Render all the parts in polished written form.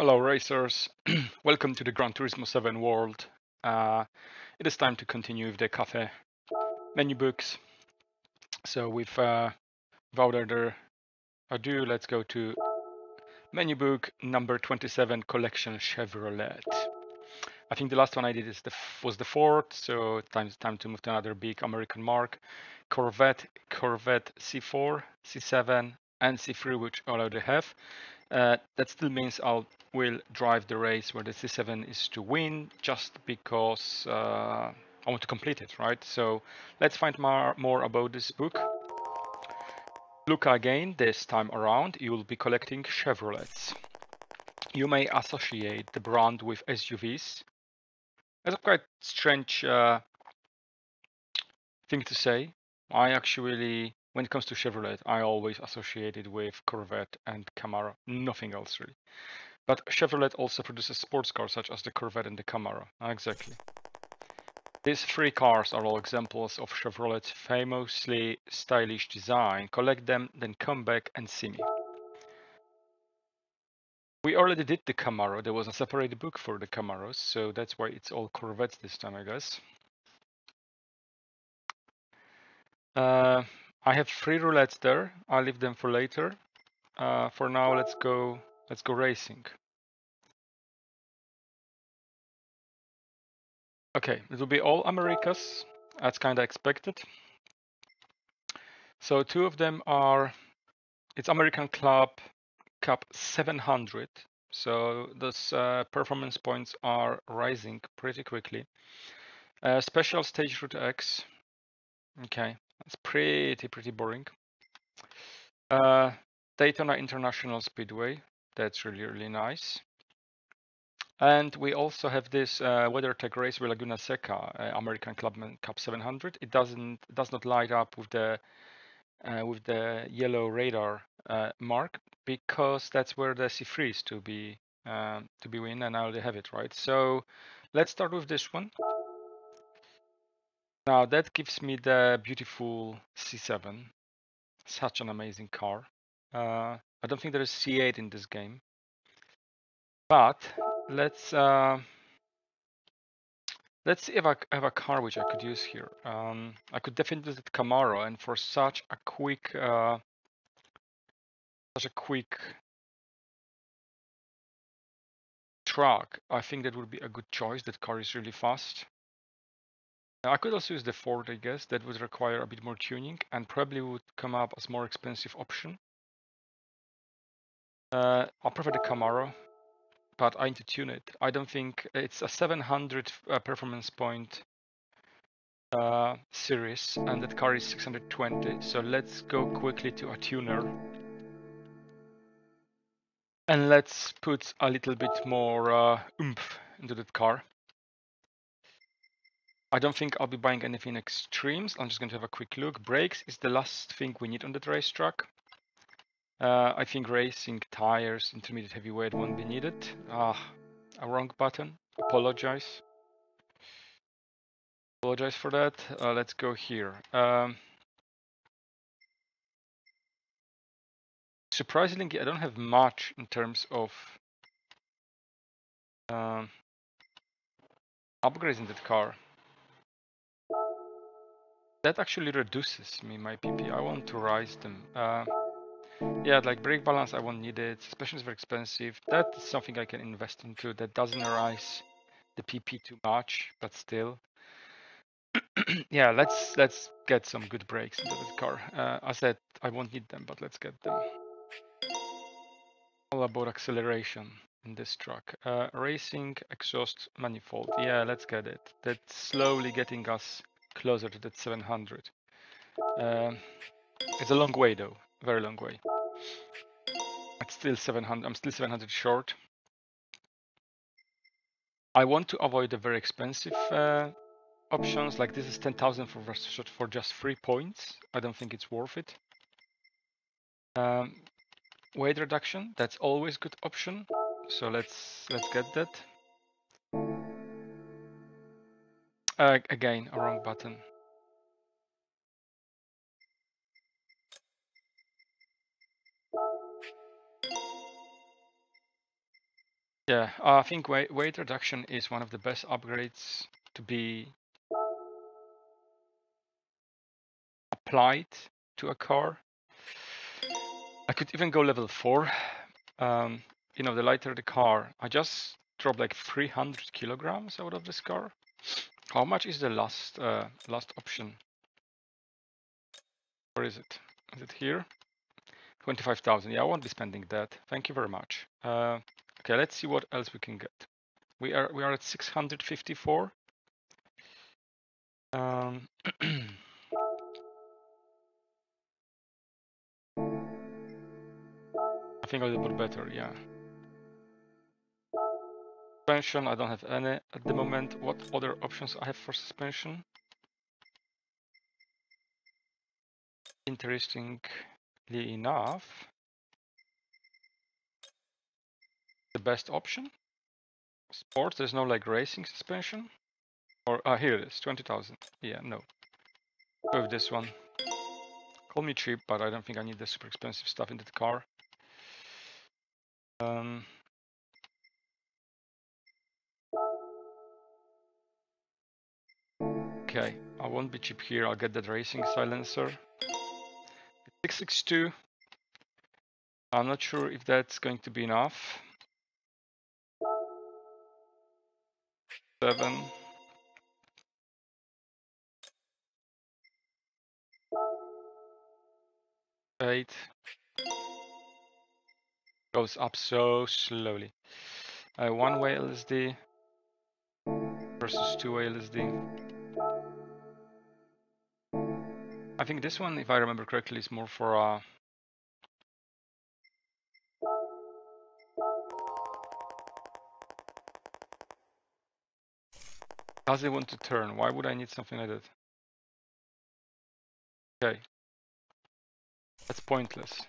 Hello racers, welcome to the Gran Turismo 7 world. It is time to continue with the cafe menu books. So without further ado, let's go to menu book number 27, Collection Chevrolet. I think the last one I did was the Ford, so it's time to move to another big American mark. Corvette, Corvette C4, C7 and C3, which I already have. That still means I will drive the race where the C7 is to win, just because I want to complete it, right? So let's find more about this book. Look again, this time around, you will be collecting Chevrolets. You may associate the brand with SUVs. That's a quite strange thing to say. I actually, when it comes to Chevrolet, I always associate it with Corvette and Camaro, nothing else really. But Chevrolet also produces sports cars such as the Corvette and the Camaro. Exactly. These three cars are all examples of Chevrolet's famously stylish design. Collect them, then come back and see me. We already did the Camaro. There was a separate book for the Camaros, so that's why it's all Corvettes this time, I guess. I have three roulettes there. I'll leave them for later. For now, let's go racing. Okay, it will be all Americas. That's kind of expected. So two of them are, it's American Club Cup 700. So those performance points are rising pretty quickly. Special Stage Route X. Okay, that's pretty boring. Daytona International Speedway. That's really nice. And we also have this WeatherTech Raceway Laguna Seca, American Clubman Cup 700. It does not light up with the yellow radar mark, because that's where the C3 is to be win, and I already have it, right? So let's start with this one. Now that gives me the beautiful C7. Such an amazing car. I don't think there is C8 in this game, but let's see if I have a car which I could use here. I could definitely use the Camaro, and for such a quick track, I think that would be a good choice. That car is really fast. I could also use the Ford, I guess. That would require a bit more tuning and probably would come up as more expensive option. I prefer the Camaro, but I need to tune it. I don't think it's a 700 performance point series, and that car is 620. So let's go quickly to a tuner, and let's put a little bit more oomph into that car. I don't think I'll be buying anything extremes. I'm just going to have a quick look. Brakes is the last thing we need on that racetrack. I think racing tires, intermediate heavyweight won't be needed. A wrong button. Apologize. Apologize for that. Let's go here. Surprisingly, I don't have much in terms of upgrades in that car. That actually reduces me my PP. I want to rise them. Yeah, like brake balance, I won't need it. Suspension is very expensive. That's something I can invest into. That doesn't rise the PP too much, but still. Yeah, let's get some good brakes into the car. I said I won't need them, but let's get them. All about acceleration in this truck. Racing exhaust manifold. Yeah, let's get it. That's slowly getting us closer to that 700. It's a long way though. Very long way. It's still 700. I'm still 700 short. I want to avoid the very expensive options. Like this is 10,000 for just 3 points. I don't think it's worth it. Weight reduction. That's always a good option. So let's get that. Again, a wrong button. Yeah, I think weight reduction is one of the best upgrades to be applied to a car. I could even go level 4. You know, the lighter the car. I just dropped like 300 kilograms out of this car. How much is the last option? Where is it? Is it here? 25,000. Yeah, I won't be spending that. Thank you very much. Okay, let's see what else we can get. We are at 654. I think a little bit better. Yeah. Suspension. I don't have any at the moment. What other options I have for suspension? Interestingly enough, the best option sports. There's no like racing suspension, or here it is, 20,000. Yeah, no, with this one. Call me cheap, but I don't think I need the super expensive stuff in that car. Okay, I won't be cheap here. I'll get that racing silencer. 662. I'm not sure if that's going to be enough. 7. Eight. Goes up so slowly. 1-way LSD versus 2-way LSD. I think this one, if I remember correctly, is more for does it want to turn? Why would I need something like that? Okay. That's pointless.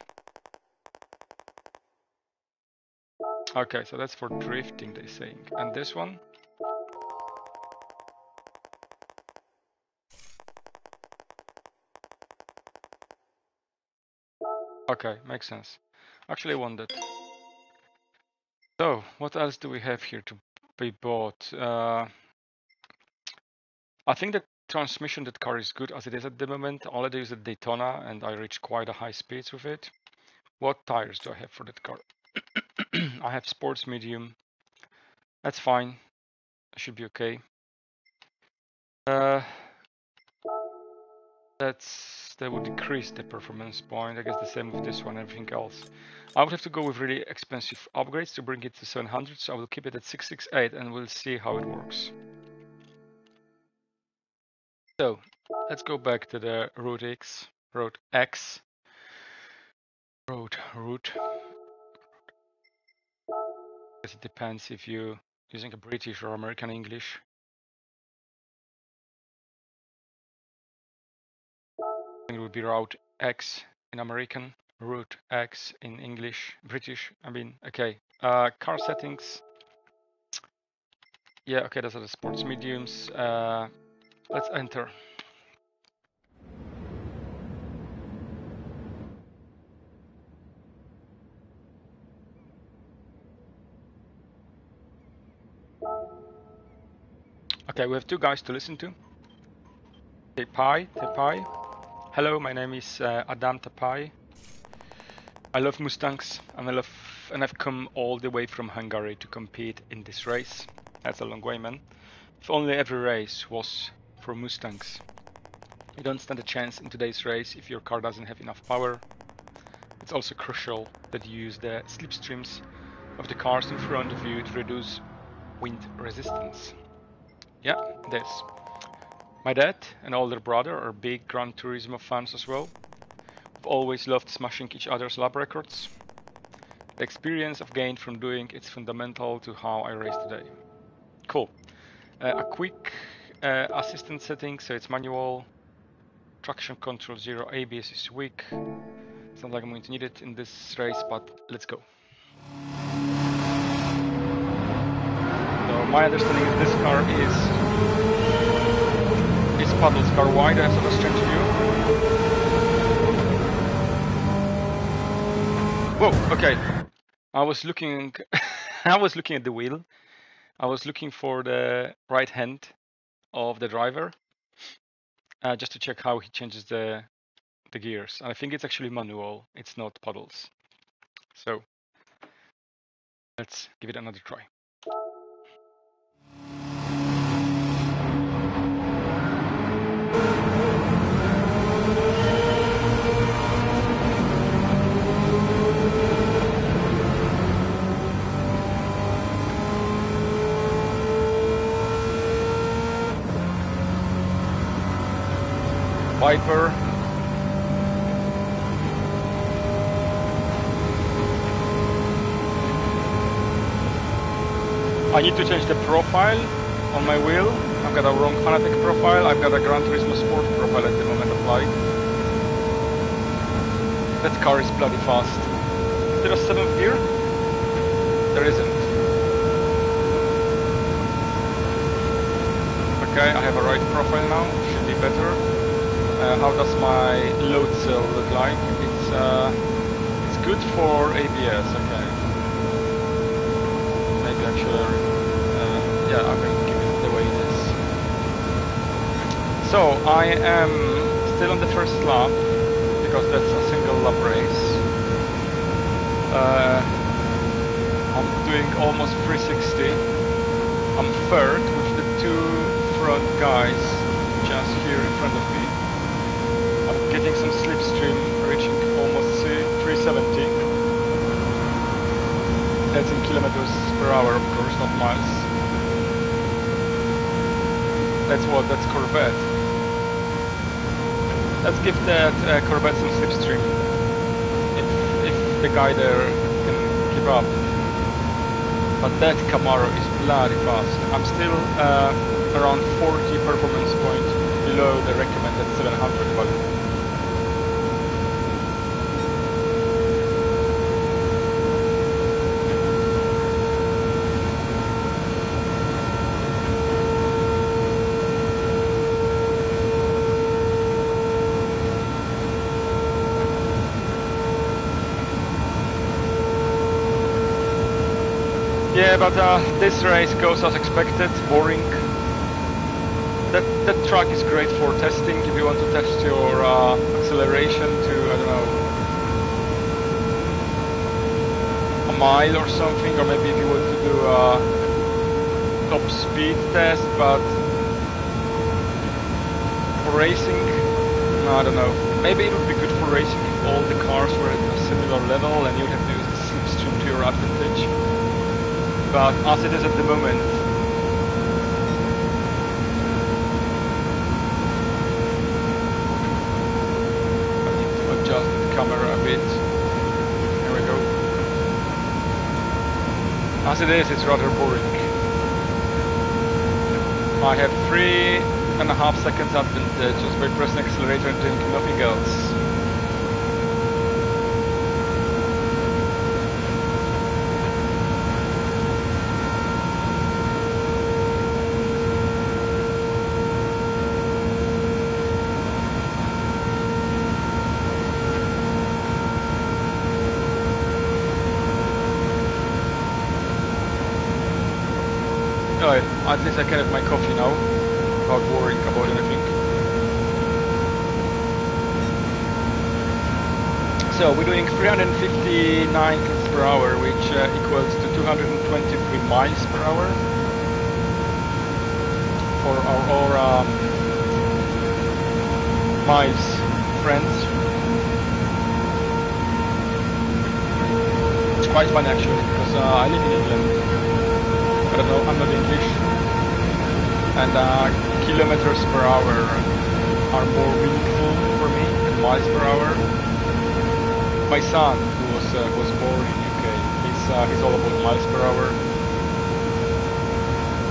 Okay, so that's for drifting, they're saying. And this one? Okay, makes sense. Actually, I want that. So, what else do we have here to be bought? I think the transmission that car is good as it is at the moment. All I do is at Daytona, and I reach quite a high speeds with it. What tires do I have for that car? I have sports medium. That's fine. I should be okay. That would decrease the performance point. I guess the same with this one, everything else. I would have to go with really expensive upgrades to bring it to 700, so I will keep it at 668 and we'll see how it works. So let's go back to the Route X. I guess it depends if you're using a British or American English. It would be Route X in American, Route X in English, British. I mean, okay. Car settings. Yeah, okay, those are the sports mediums. Let's enter. Okay, we have two guys to listen to. Tapai. Hello, my name is Adam Tapai. I love Mustangs, and I've come all the way from Hungary to compete in this race. That's a long way, man. If only every race was for Mustangs. You don't stand a chance in today's race if your car doesn't have enough power. It's also crucial that you use the slipstreams of the cars in front of you to reduce wind resistance. Yeah, there's. My dad and older brother are big Gran Turismo fans as well. We've always loved smashing each other's lap records. The experience I've gained from doing it's fundamental to how I race today. Cool. A quick assistance setting, so it's manual. Traction control 0, ABS is weak. It's not like I'm going to need it in this race, but let's go. So my understanding is this car is paddles car wide, I have sort of a strange view. Whoa, okay. I was looking I was looking at the wheel. I was looking for the right hand of the driver just to check how he changes the gears. And I think it's actually manual. It's not pedals. So let's give it another try. Viper. I need to change the profile on my wheel. I've got a wrong Fanatec profile. I've got a Gran Turismo Sport profile at the moment applied. That car is bloody fast. Is there a 7th gear? There isn't. Okay, I have a right profile now. Should be better. How does my load cell look like? It's good for ABS, okay. Maybe I should, yeah, I'm going to give it the way it is. So, I am still on the first lap, because that's a single lap race. I'm doing almost 360. I'm third with the two front guys just here in front of me. Getting some slipstream, reaching almost 370. That's in kilometers per hour, of course, not miles. That's what, that's Corvette. Let's give that Corvette some slipstream. If the guy there can keep up. But that Camaro is bloody fast. I'm still around 40 performance points below the recommended 700 value. Yeah, but this race goes as expected, boring. That track is great for testing, if you want to test your acceleration to, I don't know, a mile or something, or maybe if you want to do a top speed test, but for racing, no, I don't know. Maybe it would be good for racing if all the cars were at a similar level and you'd have to use the slipstream to your advantage. But as it is at the moment, I need to adjust the camera a bit. Here we go. As it is, it's rather boring. I have 3.5 seconds advantage just by pressing accelerator and doing nothing else. At least I can have my coffee now, without worrying about anything. So we're doing 359 km per hour, which equals to 223 miles per hour for our miles friends. It's quite fun actually, because I live in England. I don't know, I'm not English. And kilometers per hour are more meaningful for me than miles per hour. My son, who was born in UK, he's all about miles per hour.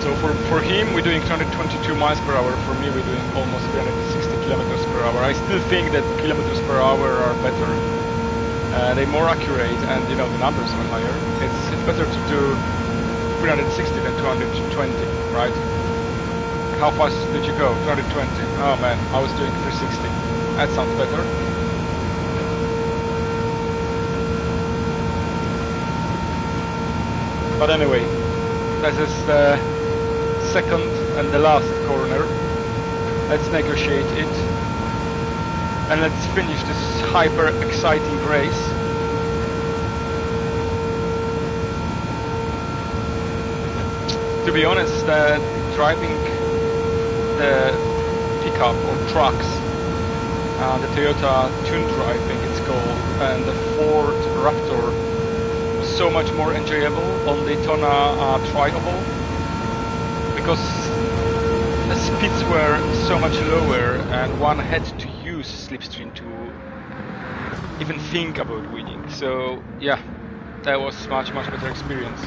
So for him, we're doing 222 miles per hour. For me, we're doing almost 360 kilometers per hour. I still think that kilometers per hour are better. They're more accurate, and you know the numbers are higher. It's better to do 360 than 220, right? How fast did you go? 220. Oh man, I was doing 360. That sounds better. But anyway, this is the second and the last corner. Let's negotiate it and let's finish this hyper exciting race. To be honest, driving the pickup or trucks, the Toyota Tundra, I think it's called, and the Ford Raptor, was so much more enjoyable on Daytona Tri-Oval, because the speeds were so much lower and one had to use slipstream to even think about winning. So yeah, that was much better experience.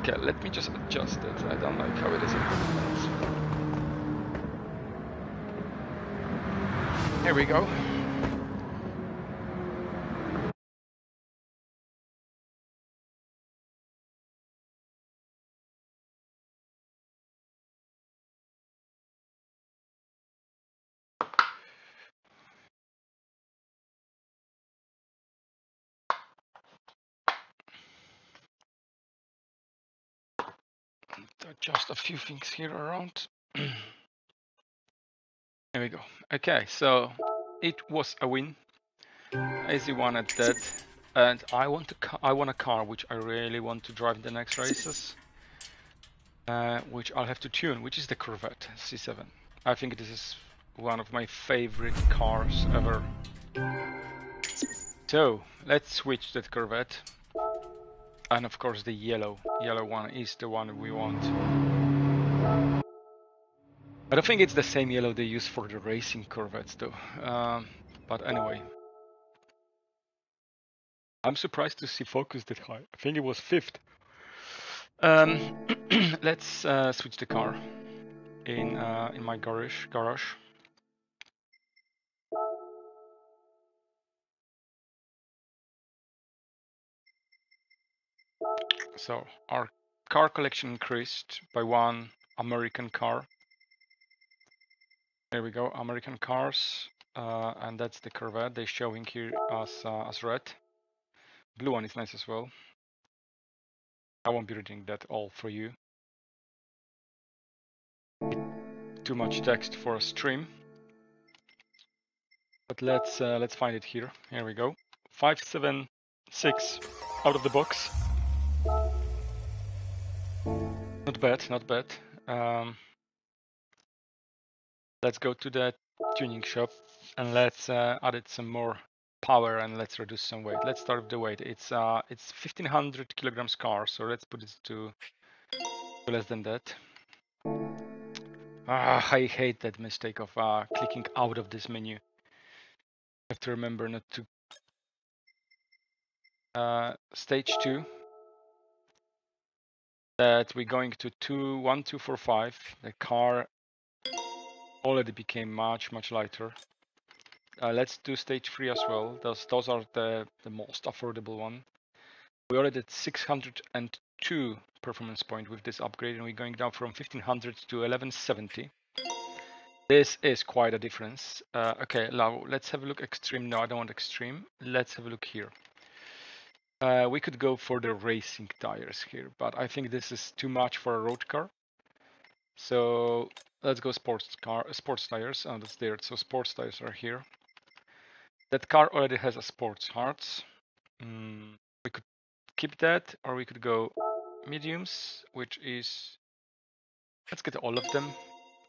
Okay, let me just adjust it. I don't like how it is. Here we go. Just a few things here around. There we go. Okay, so it was a win, easy one at that. And I want a car which I really want to drive in the next races, which I'll have to tune, which is the Corvette C7. I think this is one of my favorite cars ever. So let's switch that Corvette. And of course the yellow one is the one we want. I don't think it's the same yellow they use for the racing Corvettes though. But anyway. I'm surprised to see Focus that high. I think it was 5th. Let's switch the car in my garage. So our car collection increased by one American car. There we go, American cars, and that's the Corvette. They're showing here as red. Blue one is nice as well. I won't be reading that all for you. Too much text for a stream. But let's find it here. Here we go. 576 out of the box. Not bad, not bad. Let's go to the tuning shop and let's add it some more power and let's reduce some weight. Let's start with the weight. It's 1500 kilograms car, so let's put it to less than that. I hate that mistake of clicking out of this menu. Have to remember not to. Stage 2. That we're going to 21245. The car already became much lighter. Let's do stage 3 as well. Those are the most affordable one. We already did 602 performance point with this upgrade, and we're going down from 1500 to 1170. This is quite a difference. Okay, now let's have a look extreme. No, I don't want extreme. Let's have a look here. We could go for the racing tires here, but I think this is too much for a road car. So let's go sports tires, and that's there. So sports tires are here. That car already has a sports hearts. We could keep that, or we could go mediums, which is, let's get all of them,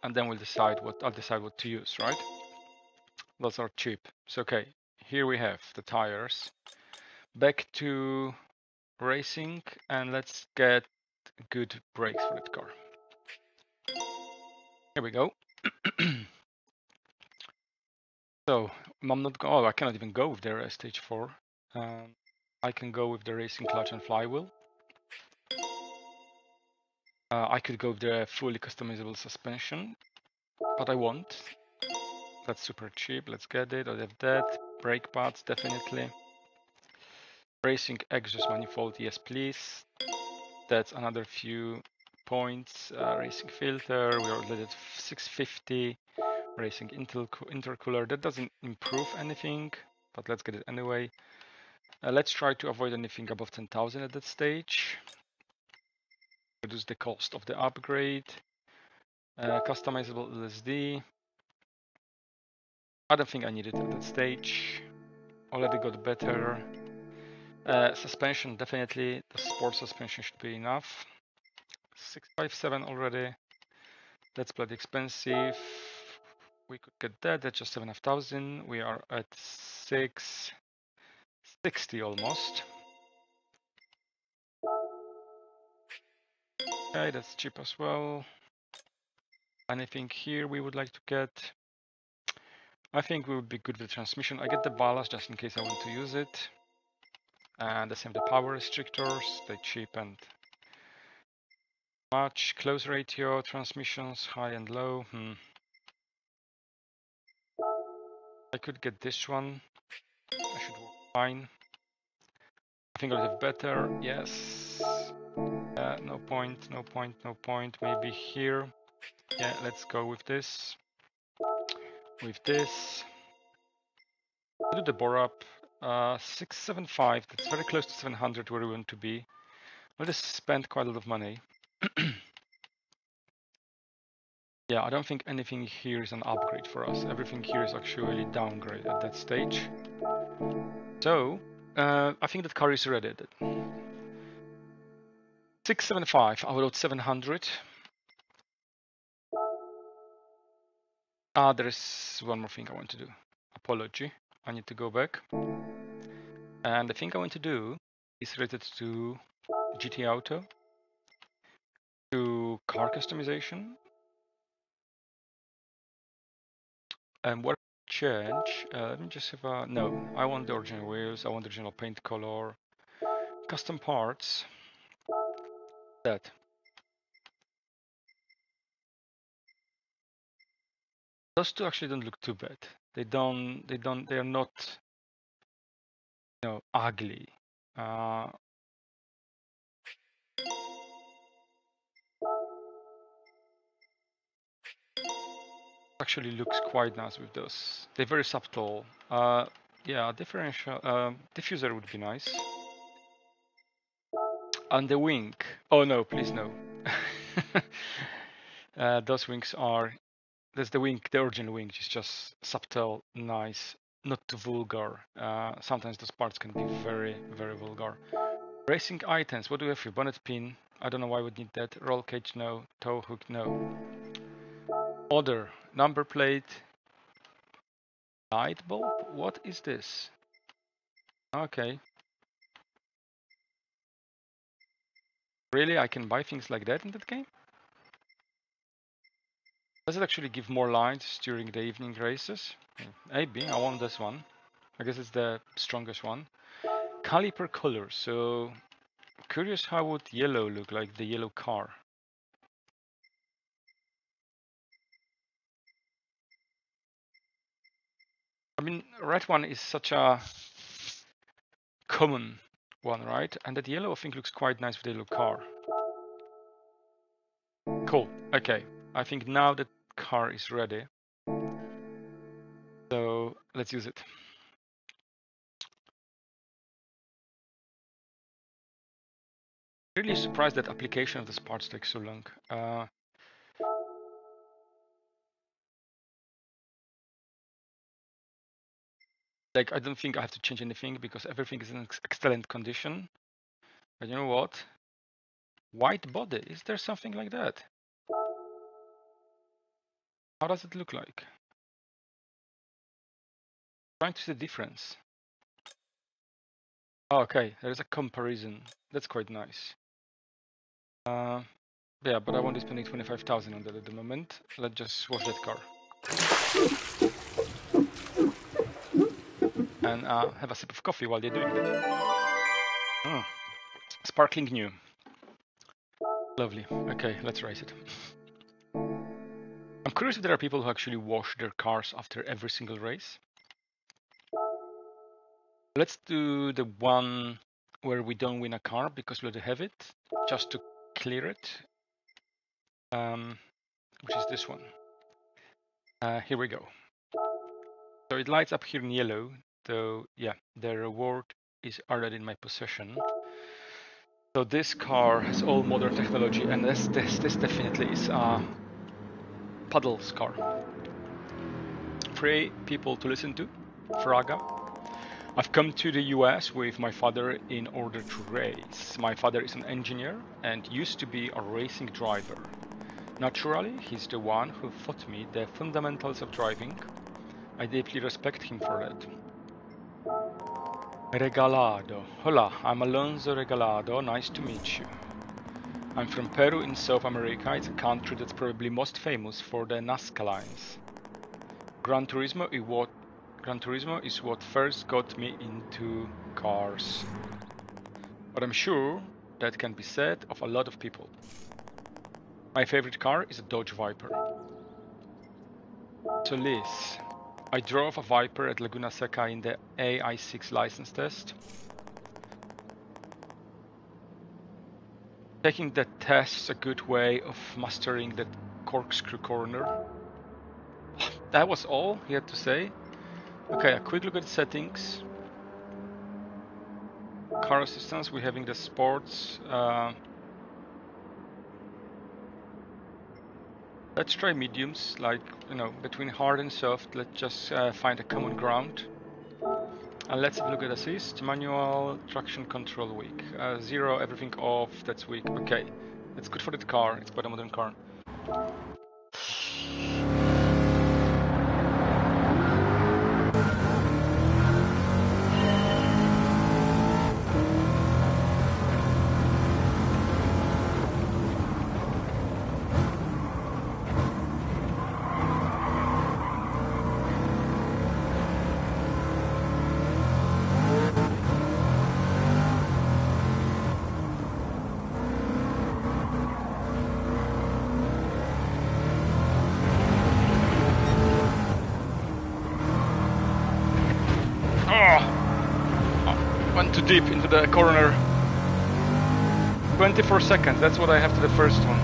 and then I'll decide what to use, right? Those are cheap. So okay, here we have the tires. Back to racing, and let's get good brakes for that car. Here we go. So I'm not going. Oh, I cannot even go with their stage 4. I can go with the racing clutch and flywheel. I could go with the fully customizable suspension, but I won't. That's super cheap. Let's get it. I have that. Brake pads, definitely. Racing exhaust manifold, yes please. That's another few points. Racing filter, we already did 650. Racing intercooler, that doesn't improve anything, but let's get it anyway. Let's try to avoid anything above 10,000 at that stage. reduce the cost of the upgrade. Customizable LSD. I don't think I need it at that stage. Already got better. Suspension, definitely. The sport suspension should be enough. 657 already. That's bloody expensive. We could get that. That's just 7,500. We are at 660 almost. Okay, that's cheap as well. Anything here we would like to get? I think we would be good with the transmission. I get the ballast just in case I want to use it. And the same, the power restrictors, they're cheap and much. Close ratio, transmissions, high and low. I could get this one. I should work fine. I think I'll have better. Yes. No point, no point, no point. Maybe here. Yeah, let's go with this. With this. I'll do the bore up. 675, that's very close to 700 where we want to be. We'll just spend quite a lot of money. Yeah, I don't think anything here is an upgrade for us. Everything here is actually downgrade at that stage. So, I think that car is ready. 675, I will load 700. Ah, there is one more thing I want to do. Apology, I need to go back. And the thing I want to do is related to GT Auto, to car customization. And what change? Let me just have a... No, I want the original wheels, I want the original paint color, custom parts. That. Those two actually don't look too bad. They are not, you know, ugly. Actually looks quite nice with those. They're very subtle. Yeah, differential diffuser would be nice. And the wing. Oh no, please no. Those wings are. That's the wing, the original wing, is just subtle, nice, not too vulgar. Sometimes those parts can be very, very vulgar. Racing items, what do we have here? Bonnet pin, I don't know why we would need that. Roll cage, no. Tow hook, no. Other, number plate. Light bulb, what is this? Okay. Really, I can buy things like that in that game? Does it actually give more lights during the evening races? Maybe, I want this one. I guess it's the strongest one. Caliper color, so... Curious how would yellow look like, the yellow car. I mean, red one is such a common one, right? And that yellow I think looks quite nice with the yellow car. Cool, okay. I think now the car is ready, so let's use it. Really surprised that application of this parts takes so long. Like, I don't think I have to change anything because everything is in excellent condition. But you know what? White body, is there something like that? How does it look like? I'm trying to see the difference. Oh, okay, there is a comparison. That's quite nice. Yeah, but I won't be spending 25,000 on that at the moment. Let's just wash that car. And have a sip of coffee while they're doing that. Mm. Sparkling new. Lovely. Okay, let's race it. I'm curious if there are people who actually wash their cars after every single race. Let's do the one where we don't win a car because we already have it, just to clear it, which is this one. Here we go. So it lights up here in yellow, so yeah, the reward is already in my possession. So this car has all modern technology, and this definitely is a puddles car. Free people to listen to, Fraga. I've come to the US with my father in order to race. My father is an engineer and used to be a racing driver. Naturally, he's the one who taught me the fundamentals of driving. I deeply respect him for that. Regalado. Hola, I'm Alonso Regalado. Nice to meet you. I'm from Peru in South America. It's a country that's probably most famous for the Nazca lines. Gran Turismo is what first got me into cars. But I'm sure that can be said of a lot of people. My favorite car is a Dodge Viper. Solis. I drove a Viper at Laguna Seca in the AI6 license test. Taking that test is a good way of mastering that corkscrew corner. That was all he had to say. Okay, a quick look at settings. Car assistance, we're having the sports. Let's try mediums, like, you know, between hard and soft. Let's just find a common ground. And let's have a look at assist, manual, traction control weak. Zero, everything off, that's weak. Okay, it's good for that car, it's quite a modern car. Deep into the corner. 24 seconds, that's what I have to the first one.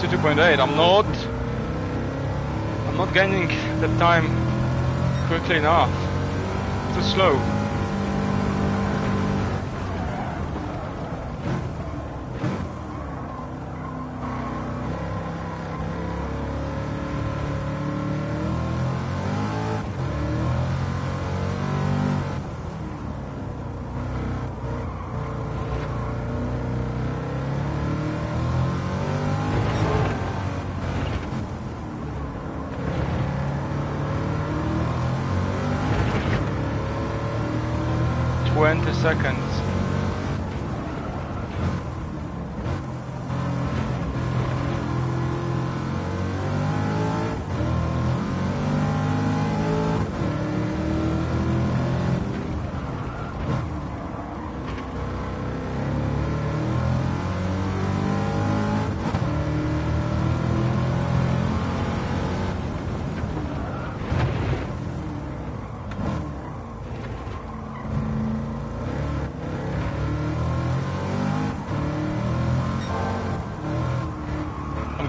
To 2.8. I'm not gaining the time quickly enough. Too slow. Seconds.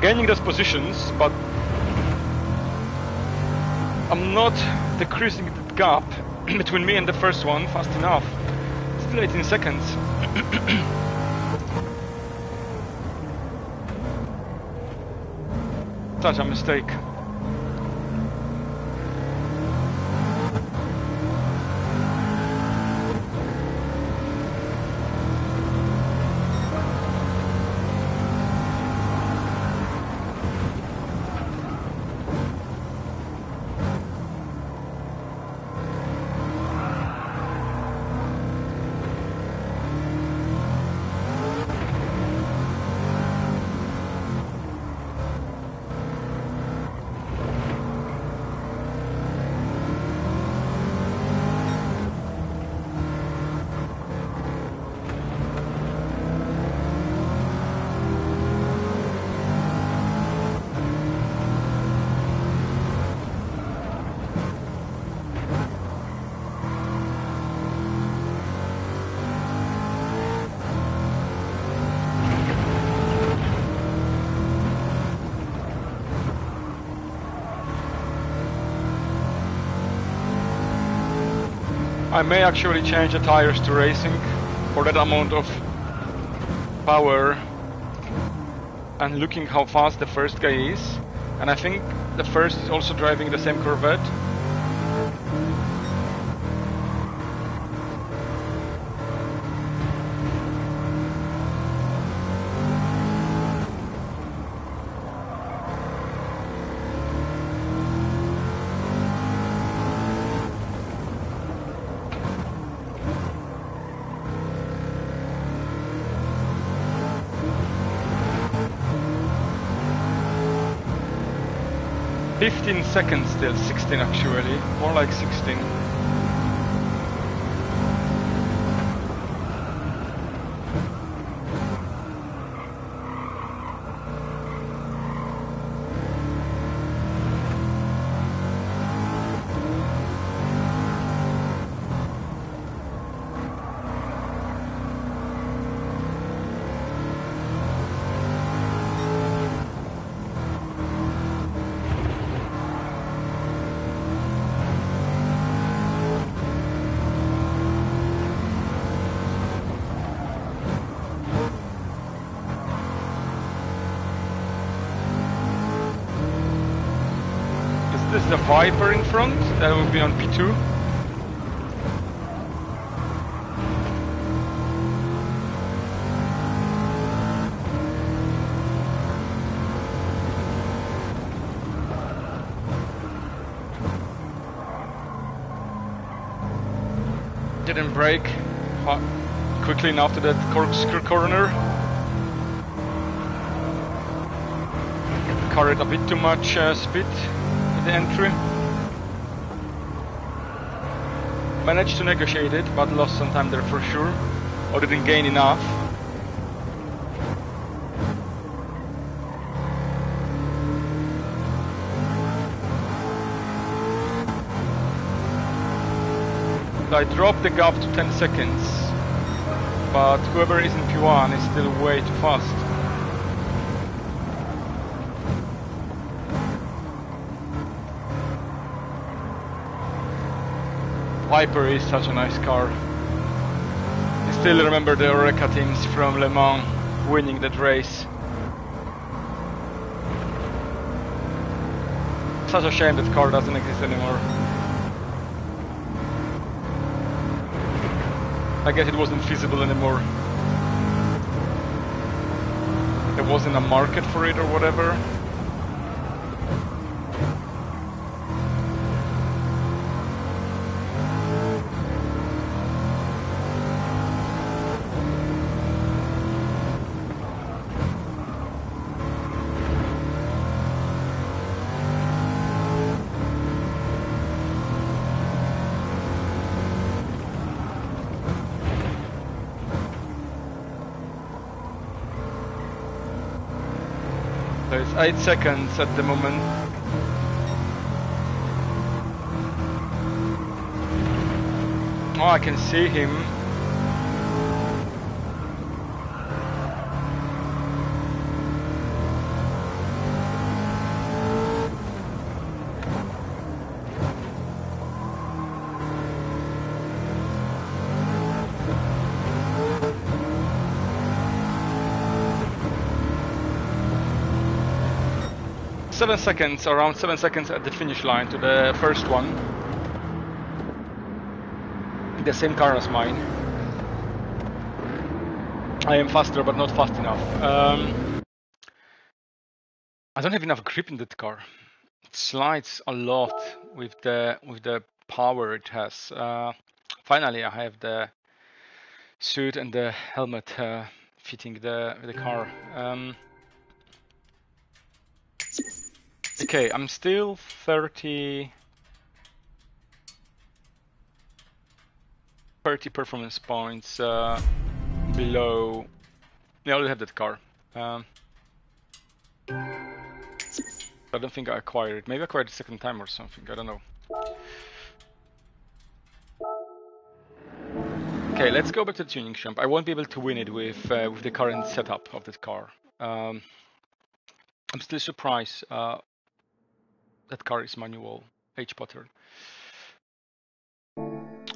Gaining those positions, but I'm not decreasing the gap between me and the first one fast enough. Still 18 seconds. Such a mistake. I may actually change the tires to racing for that amount of power, and looking how fast the first guy is, and I think the first is also driving the same Corvette. Seconds still, 16 actually, more like 16. The Viper in front, that will be on P2. Didn't brake quickly enough to that corkscrew corner. Carried a bit too much speed. The entry. Managed to negotiate it, but lost some time there for sure, or didn't gain enough. So I dropped the gap to 10 seconds, but whoever is in P1 is still way too fast. Viper is such a nice car. I still remember the Oreca teams from Le Mans winning that race. Such a shame that car doesn't exist anymore. I guess it wasn't feasible anymore. There wasn't a market for it or whatever. It's 8 seconds at the moment. Oh, I can see him. around 7 seconds at the finish line to the first one. The same car as mine. I am faster, but not fast enough. I don't have enough grip in that car. It slides a lot with the power it has. Finally, I have the suit and the helmet fitting the car. Okay, I'm still 30 performance points below. I already have that car. I don't think I acquired it. Maybe I acquired it a second time or something, I don't know. Okay, let's go back to the tuning champ. I won't be able to win it with the current setup of that car. I'm still surprised that car is manual, H pattern.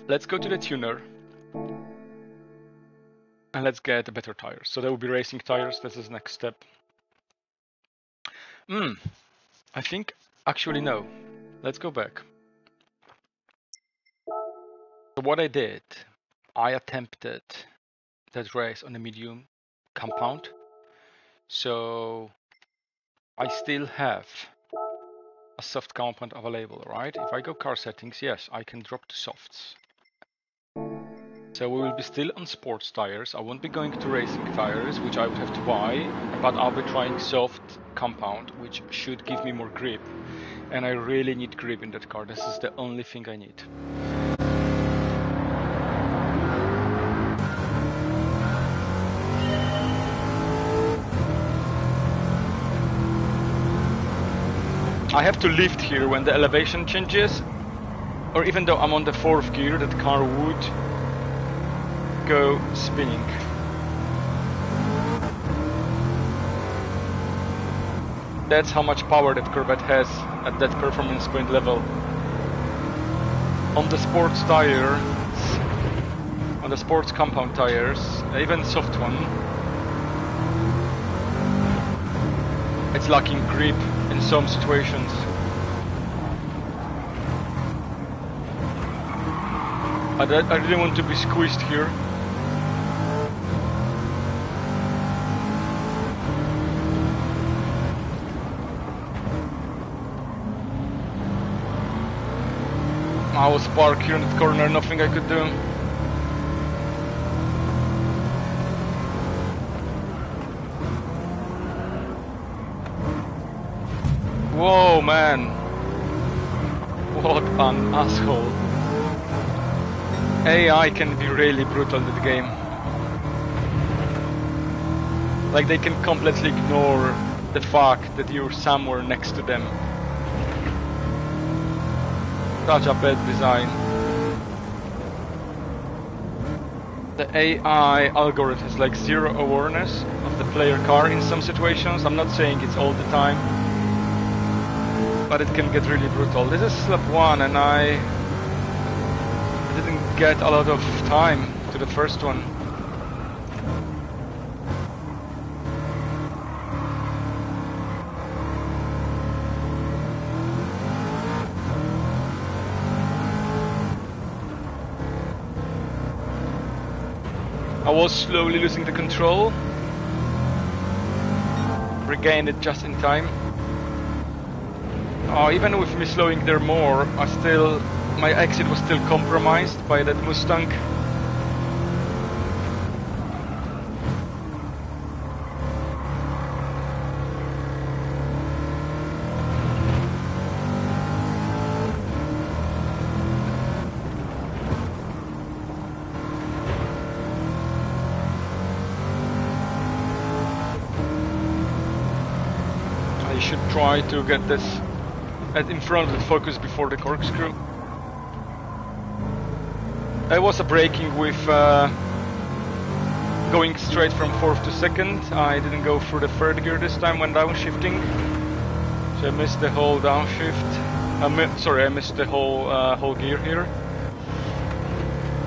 Let's go to the tuner and let's get a better tire. So there will be racing tires. This is the next step. I think actually no. Let's go back. So what I did, I attempted that race on the medium compound. So I still have a soft compound available, right? If I go car settings, yes, I can drop to softs. So we will be still on sports tires. I won't be going to racing tires, which I would have to buy, but I'll be trying soft compound, which should give me more grip. And I really need grip in that car. This is the only thing I need. I have to lift here when the elevation changes, or even though I'm on the fourth gear, that car would go spinning. That's how much power that Corvette has at that performance point level. On the sports tires, on the sports compound tires, even soft one, it's lacking grip in some situations. I didn't want to be squeezed here. I was parked here in the corner, nothing I could do. Whoa, man. What an asshole. AI can be really brutal in the game. Like, they can completely ignore the fact that you're somewhere next to them. Such a bad design. The AI algorithm has like zero awareness of the player car in some situations. I'm not saying it's all the time, but it can get really brutal. This is lap one and I didn't get a lot of time to the first one. I was slowly losing the control, regained it just in time. Oh, even with me slowing there more, my exit was still compromised by that Mustang. Try to get this in front of the focus before the corkscrew. I was braking with going straight from 4th to 2nd. I didn't go through the 3rd gear this time when downshifting. So I missed the whole downshift. I missed the whole gear here.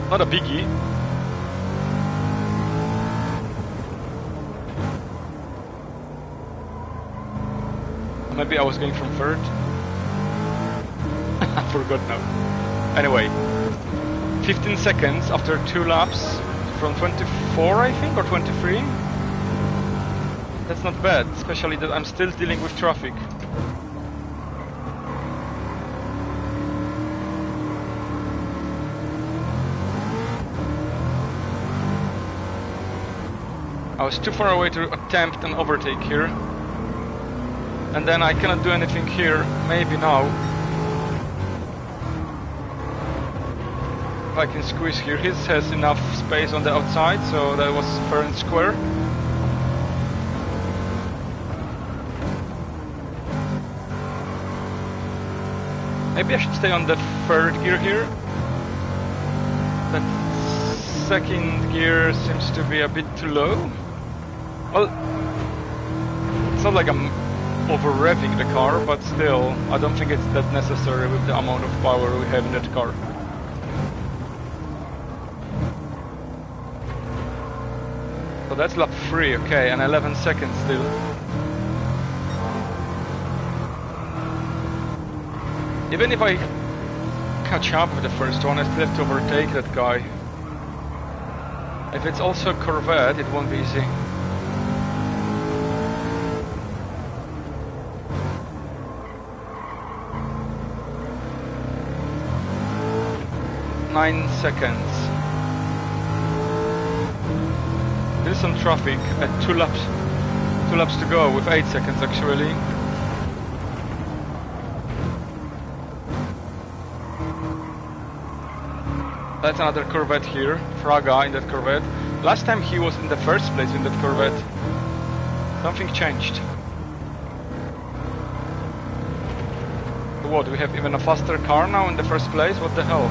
Not a biggie. Maybe I was going from 3rd. I forgot now. Anyway, 15 seconds after 2 laps from 24, I think, or 23. That's not bad, especially that I'm still dealing with traffic. I was too far away to attempt an overtake here. And then I cannot do anything here, maybe now. I can squeeze here, he has enough space on the outside, so that was fair and square. Maybe I should stay on the 3rd gear here. That 2nd gear seems to be a bit too low. Well, it's not like I'm over revving the car, but still, I don't think it's that necessary with the amount of power we have in that car. So that's lap 3, okay, and 11 seconds still. Even if I catch up with the first one, I still have to overtake that guy. If it's also a Corvette, it won't be easy. Nine seconds. There's some traffic at two laps to go with 8 seconds actually. That's another Corvette here, Fraga in that Corvette. Last time he was in the first place in that Corvette. Something changed. What, we have even a faster car now in the first place? What the hell?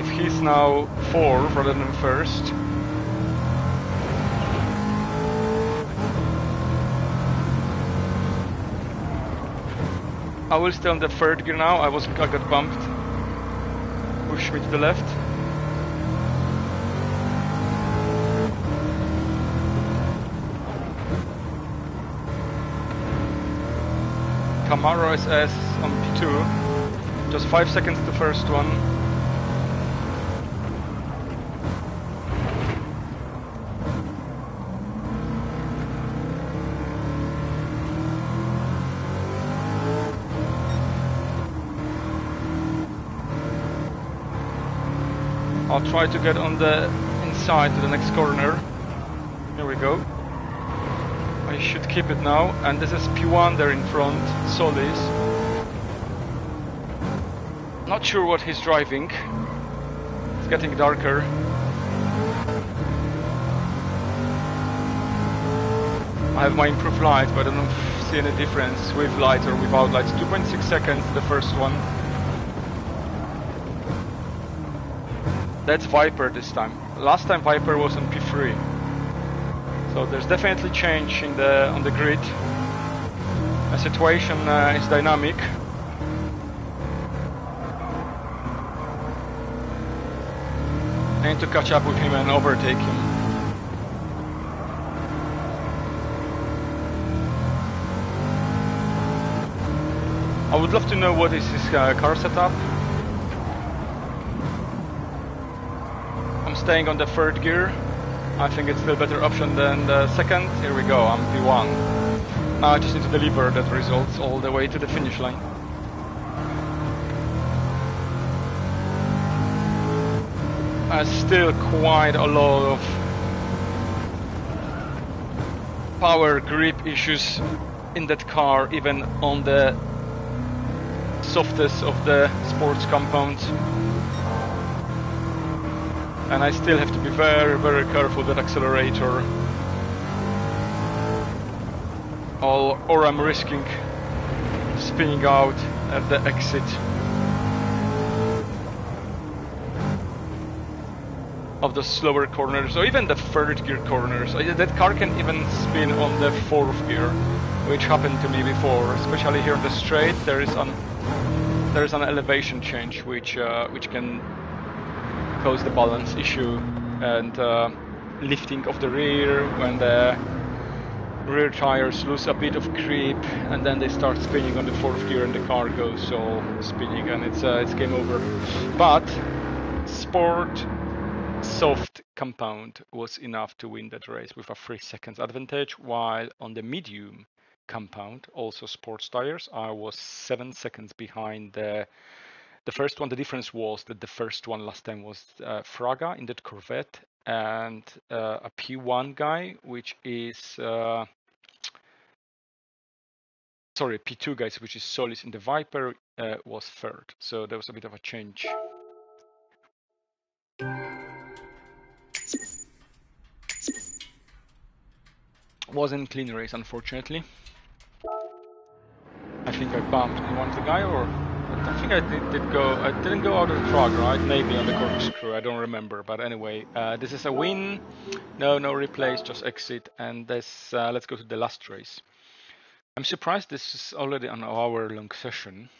If he's now 4th rather than 1st. I will stay on the 3rd gear now, I got bumped. Push me to the left. Camaro SS on P2. Just 5 seconds to the first one. I'll try to get on the inside to the next corner. Here we go. I should keep it now. And this is P1 there in front, Solis. Not sure what he's driving. It's getting darker. I have my improved light, but I don't see any difference with light or without lights. 2.6 seconds, the first one. That's Viper this time. Last time Viper was on P3. So there's definitely change in the on the grid. The situation is dynamic. I need to catch up with him and overtake him. I would love to know what is his car setup. Staying on the 3rd gear, I think it's still a better option than the 2nd. Here we go, I'm P1. Now I just need to deliver that results all the way to the finish line. Still quite a lot of power grip issues in that car, even on the softest of the sports compounds. And I still have to be very, very careful with that accelerator, or I'm risking spinning out at the exit of the slower corners, or even the 3rd gear corners. That car can even spin on the 4th gear, which happened to me before, especially here on the straight. There is an elevation change which can cause the balance issue and lifting of the rear when the rear tires lose a bit of grip and then they start spinning on the 4th gear and the car goes all spinning and it's game over. But sport soft compound was enough to win that race with a 3 seconds advantage, while on the medium compound, also sports tires, I was 7 seconds behind the first one. The difference was that the first one last time was Fraga in that Corvette and a P1 guy, which is... sorry, P2 guys, which is Solis in the Viper, was 3rd. So there was a bit of a change. Wasn't clean race, unfortunately. I think I bumped in one of the guy, or... I think I didn't go out of the truck, right? Maybe on the corkscrew, I don't remember. But anyway, this is a win. No replays, just exit. And this, let's go to the last race. I'm surprised this is already an hour-long session.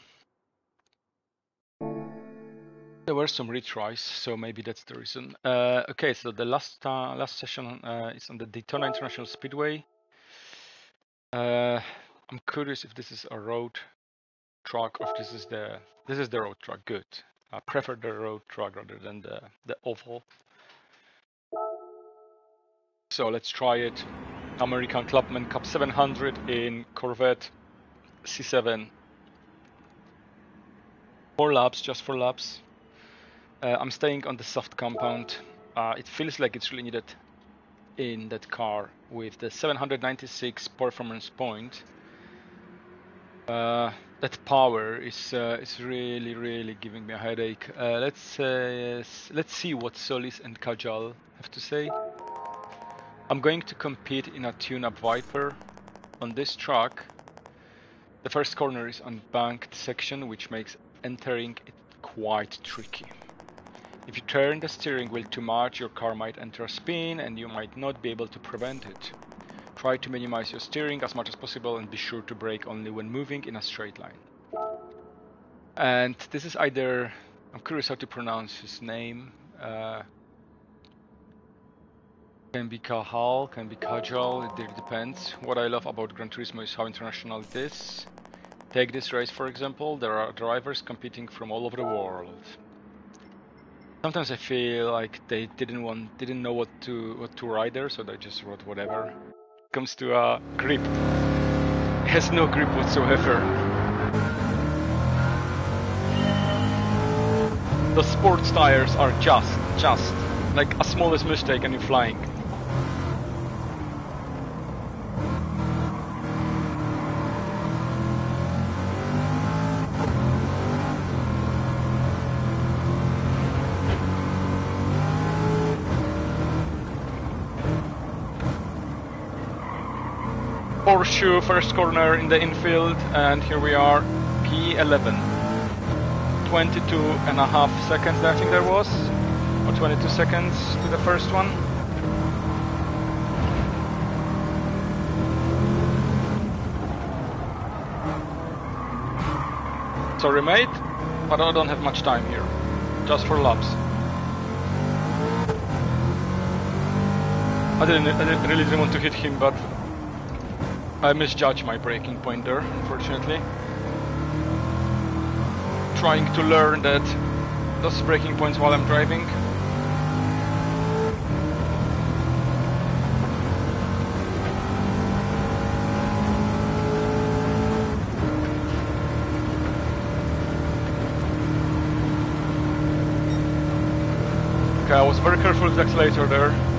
There were some retries, so maybe that's the reason. Okay, so the last session is on the Daytona International Speedway. I'm curious if this is a road track or if this is the road track. Good. I prefer the road track rather than the oval. So let's try it. American Clubman Cup 700 in Corvette C7. 4 laps, just 4 laps. I'm staying on the soft compound. It feels like it's really needed in that car with the 796 performance point. That power is really giving me a headache. Let's see what Solis and Kajal have to say. I'm going to compete in a tune-up Viper on this track. The first corner is unbanked section, which makes entering it quite tricky. If you turn the steering wheel too much, your car might enter a spin and you might not be able to prevent it. Try to minimize your steering as much as possible and be sure to brake only when moving in a straight line. And this is either... I'm curious how to pronounce his name. Can be Kajal, can be Kajal, it depends. What I love about Gran Turismo is how international it is. Take this race for example, there are drivers competing from all over the world. Sometimes I feel like they didn't know what to ride there, so they just wrote whatever. It comes to a grip. It has no grip whatsoever. The sports tires are just like a smallest mistake and you're flying. Horseshoe, first corner in the infield, and here we are, P11. 22 and a half seconds, I think there was, or 22 seconds to the first one. Sorry mate, but I don't have much time here, just 4 laps. I really didn't want to hit him, but I misjudged my braking point there, unfortunately. Trying to learn that those braking points while I'm driving. Okay, I was very careful with the accelerator there.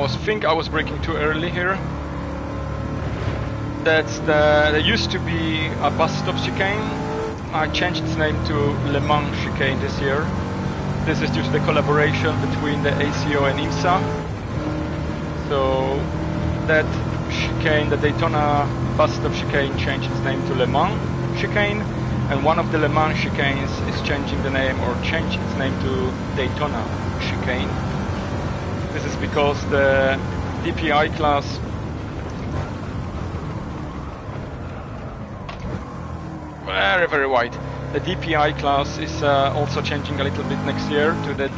I think I was braking too early here. There used to be a bus stop chicane. I changed its name to Le Mans chicane this year. This is due to the collaboration between the ACO and IMSA. So that chicane, the Daytona bus stop chicane, changed its name to Le Mans chicane, and one of the Le Mans chicanes is changing the name or changed its name to Daytona chicane. This is because the DPI class very wide. The DPI class is also changing a little bit next year to the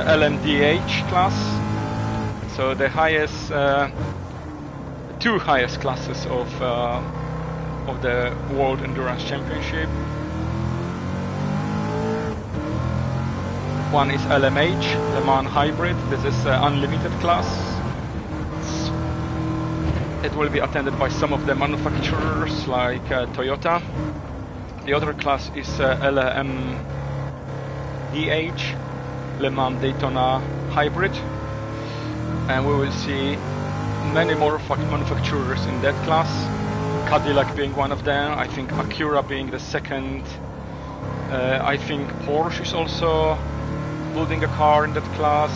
LMDH class. So the highest, two highest classes of the World Endurance Championship. One is LMH, Le Mans Hybrid. This is unlimited class. It will be attended by some of the manufacturers like Toyota. The other class is LMDH, Le Mans Daytona Hybrid. And we will see many more manufacturers in that class. Cadillac being one of them, I think Acura being the second. I think Porsche is also building a car in that class,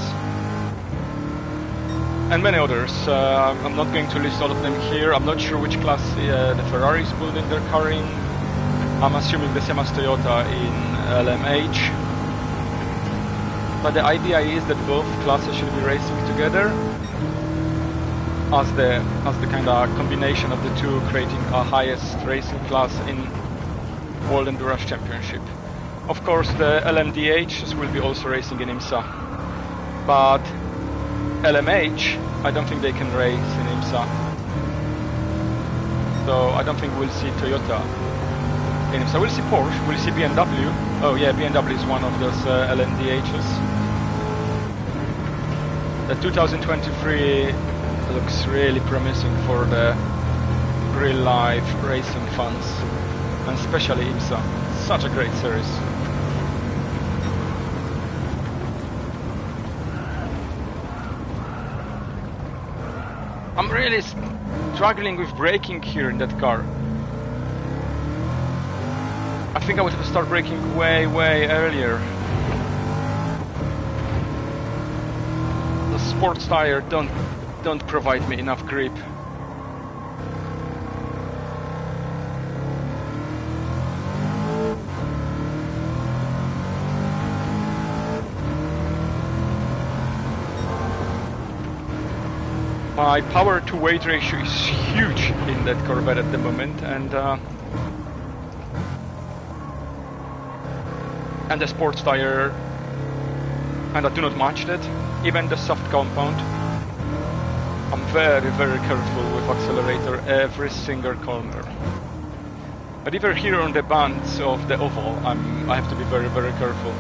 and many others. I'm not going to list all of them here. I'm not sure which class the Ferrari is building their car in. I'm assuming the same as Toyota in LMH. But the idea is that both classes should be racing together. as the kind of combination of the two, creating our highest racing class in World Endurance Championship. Of course, the LMDHs will be also racing in IMSA, but LMH, I don't think they can race in IMSA. So I don't think we'll see Toyota in IMSA. We'll see Porsche, we'll see BMW. Oh yeah, BMW is one of those LMDHs. The 2023 looks really promising for the real life racing fans, and especially IMSA. Such a great series. I'm really struggling with braking here in that car. I think I would have to start braking way earlier. The sports tire don't provide me enough grip. My power to weight ratio is huge in that Corvette at the moment, and the sports tire, and I do not match that. Even the soft compound, I'm very careful with accelerator every single corner. But even here on the bands of the oval, I have to be very careful.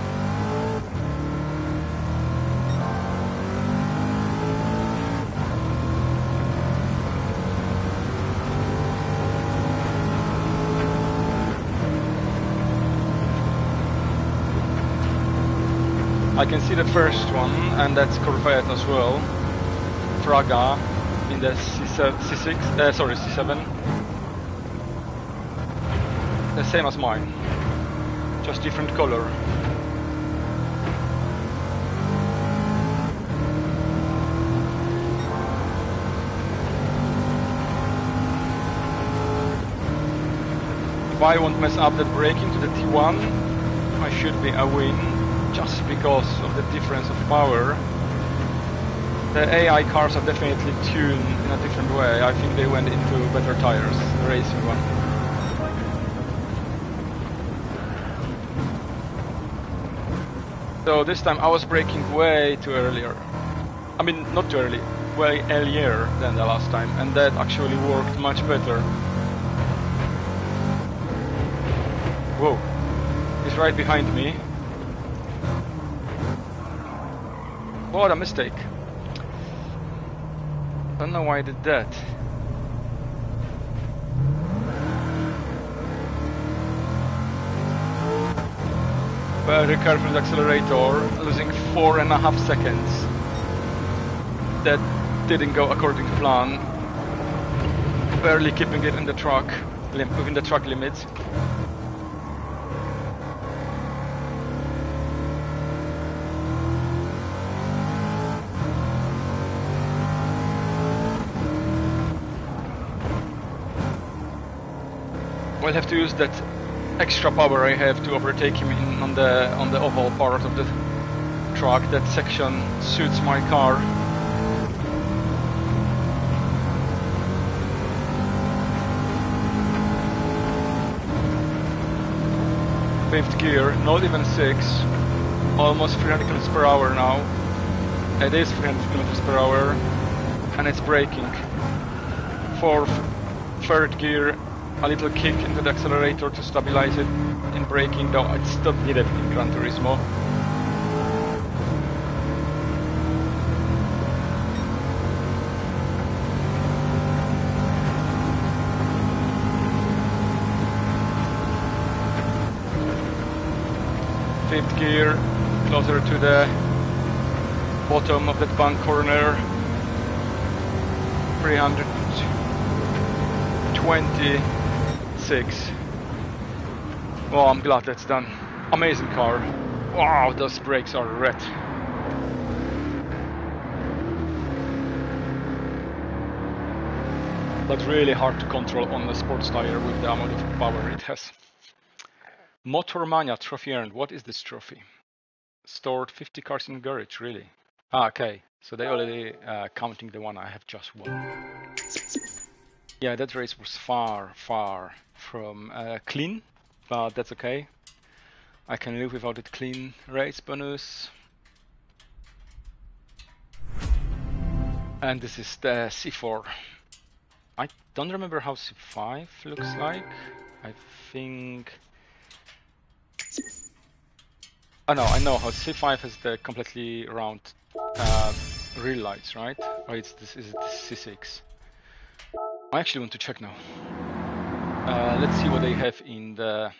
I can see the first one, and that's Corvette as well. Fraga in the C7, the same as mine, just different color. If I won't mess up the braking to the T1, I should be a win just because of the difference of power. The AI cars are definitely tuned in a different way. I think they went into better tires, the racing one. So this time I was braking way too earlier. I mean, not too early, way earlier than the last time, and that actually worked much better. Whoa, he's right behind me. What a mistake. I don't know why I did that. Very careful with the accelerator, losing 4.5 seconds. That didn't go according to plan. Barely keeping it in the track, within the track limits. I'll have to use that extra power I have to overtake him in on the oval part of the track. That section suits my car. Fifth gear, not even six. Almost 300 kilometers per hour now. It is 300 kilometers per hour, and it's braking. Fourth, third gear. A little kick into the accelerator to stabilize it in braking, though it's not needed in Gran Turismo. Fifth gear, closer to the bottom of that bank corner. 326. Well, I'm glad that's done. Amazing car. Wow, those brakes are red. That's really hard to control on the sports tire with the amount of power it has. Motormania trophy earned. What is this trophy? Stored 50 cars in garage, really? Okay, so they already counting the one I have just won. Yeah, that race was far from clean, but that's okay. I can live without that clean race bonus. And this is the C4. I don't remember how C5 looks like. I think... Oh no, I know how C5 is the completely round real lights, right? Or it's this is it C6. I actually want to check now. Let's see what they have in the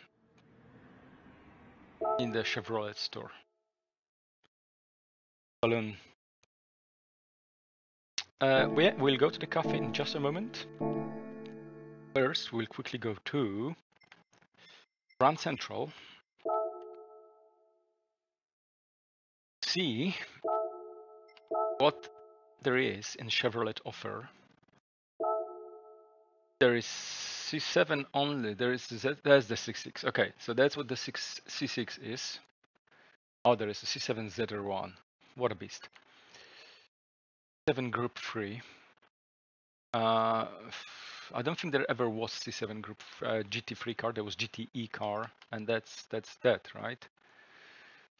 Chevrolet store. We'll go to the cafe in just a moment. First, we'll quickly go to Grand Central. See what there is in Chevrolet offer. There is C7 only. There is there's the 66. Okay, so that's what the C6 is. Oh, there is a C7 ZR1. What a beast. 7 Group 3. I don't think there ever was C7 Group GT3 car. There was GTE car, and that's that, right?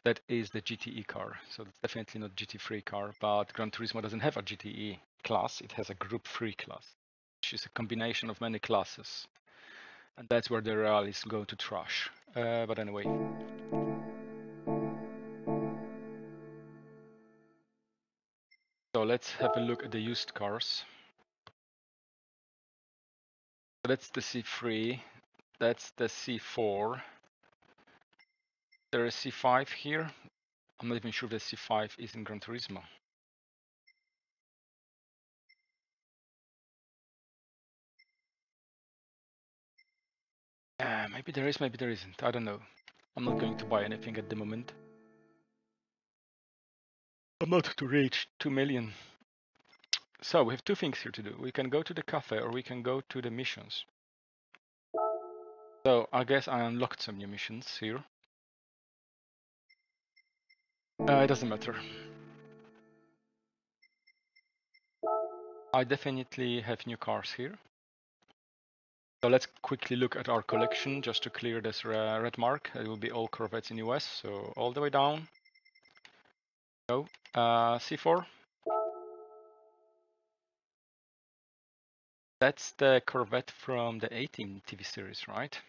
That is the GTE car, so it's definitely not GT3 car, but Gran Turismo doesn't have a GTE class, it has a Group 3 class, which is a combination of many classes. And that's where the rallies go to trash, but anyway. So let's have a look at the used cars. So that's the C3, that's the C4. There is C5 here. I'm not even sure that C5 is in Gran Turismo. Maybe there is, maybe there isn't. I don't know. I'm not going to buy anything at the moment. I'm not to reach 2 million. So we have two things here to do. We can go to the cafe or we can go to the missions. So I guess I unlocked some new missions here. It doesn't matter. I definitely have new cars here. So let's quickly look at our collection just to clear this red mark. It will be all Corvettes in US, so all the way down. Go. C4. That's the Corvette from the 18 TV series, right?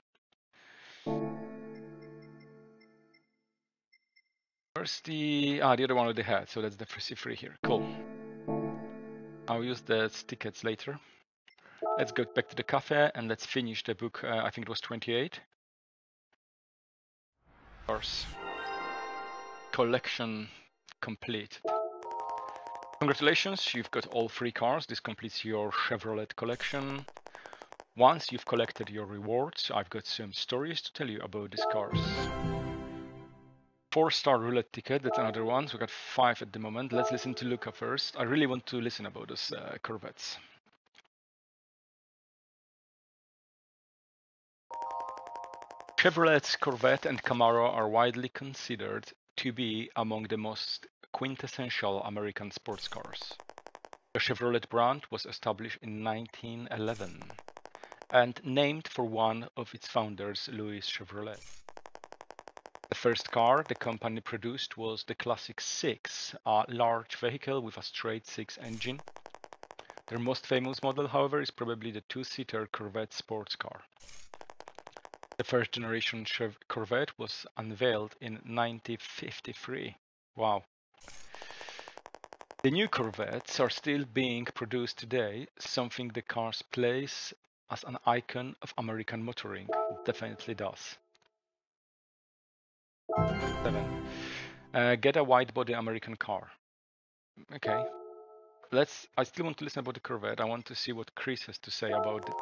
Where's the other one with the hat, so that's the C3 here, cool. I'll use the tickets later. Let's go back to the cafe and let's finish the book, I think it was 28. Of course. Collection complete. Congratulations, you've got all 3 cars, this completes your Chevrolet collection. Once you've collected your rewards, I've got some stories to tell you about these cars. 4-star roulette ticket, that's another one, so we got 5 at the moment. Let's listen to Luca first. I really want to listen about those Corvettes. Chevrolet's Corvette and Camaro are widely considered to be among the most quintessential American sports cars. The Chevrolet brand was established in 1911 and named for one of its founders, Louis Chevrolet. The first car the company produced was the Classic 6, a large vehicle with a straight 6 engine. Their most famous model, however, is probably the 2-seater Corvette sports car. The first generation Corvette was unveiled in 1953. Wow. The new Corvettes are still being produced today, something the car's place as an icon of American motoring definitely does. 7. Get a wide-body American car. Okay. I still want to listen about the Corvette. I want to see what Chris has to say about it.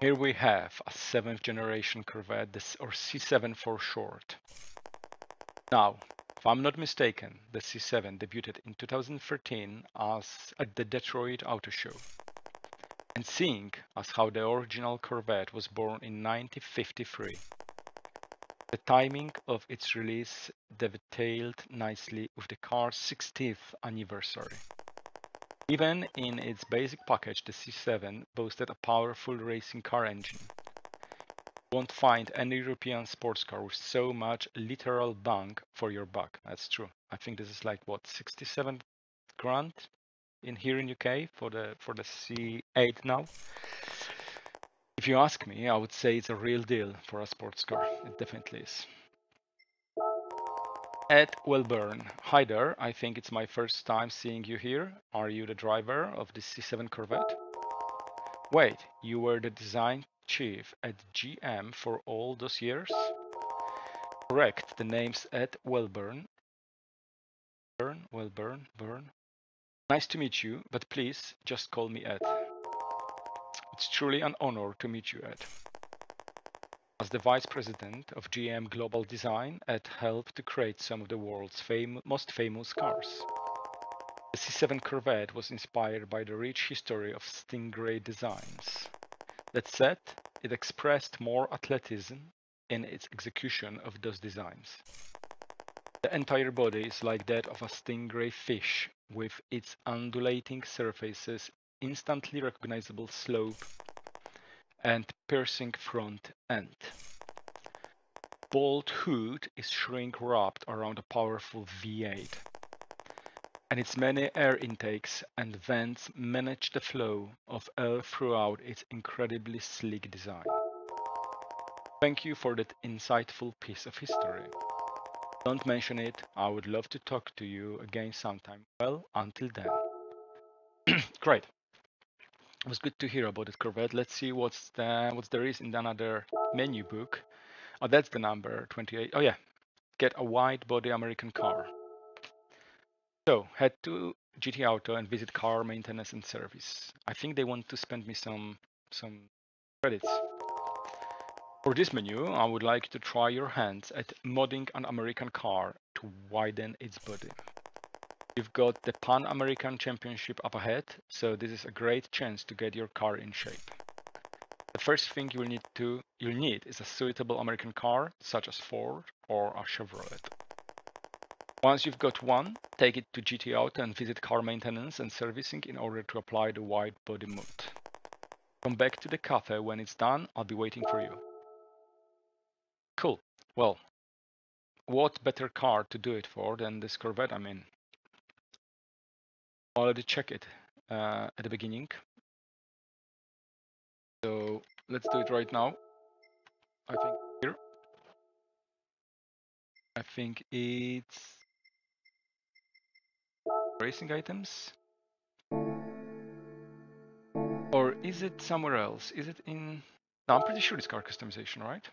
Here we have a 7th generation Corvette, or C7 for short. Now, if I'm not mistaken, the C7 debuted in 2013 at the Detroit Auto Show. And seeing as how the original Corvette was born in 1953. The timing of its release dovetailed nicely with the car's 60th anniversary. Even in its basic package, the C7 boasted a powerful racing car engine. You won't find any European sports car with so much literal bang for your buck. That's true. I think this is like, what, 67 grand in here in UK for the C8 now. If you ask me, I would say it's a real deal for a sports car. It definitely is. Ed Welburn. Hi there, I think it's my first time seeing you here. Are you the driver of the C7 Corvette? Wait, you were the design chief at GM for all those years? Correct, the name's Ed Welburn. Burn. Nice to meet you, but please just call me Ed. It's truly an honor to meet you, Ed. As the Vice President of GM Global Design, Ed helped to create some of the world's most famous cars. The C7 Corvette was inspired by the rich history of Stingray designs. That said, it expressed more athleticism in its execution of those designs. The entire body is like that of a Stingray fish, with its undulating surfaces, instantly recognizable slope and piercing front end. Bald hood is shrink wrapped around a powerful V8, and its many air intakes and vents manage the flow of air throughout its incredibly sleek design. Thank you for that insightful piece of history. Don't mention it, I would love to talk to you again sometime. Well, until then. Great. It was good to hear about it, Corvette. Let's see what there is in another menu book. Oh, that's the number 28. Oh yeah, get a wide-body American car. So head to GT Auto and visit car maintenance and service. I think they want to spend me some credits. For this menu, I would like to try your hands at modding an American car to widen its body. You've got the Pan-American Championship up ahead, so this is a great chance to get your car in shape. The first thing you'll need is a suitable American car, such as Ford or a Chevrolet. Once you've got one, take it to GT Auto and visit car maintenance and servicing in order to apply the wide body mod. Come back to the cafe when it's done, I'll be waiting for you. Cool. Well, what better car to do it for than this Corvette, I mean. Already check it at the beginning, so let's do it right now. I think here, I think it's racing items, or is it somewhere else? Is it in? No, I'm pretty sure it's car customization, right?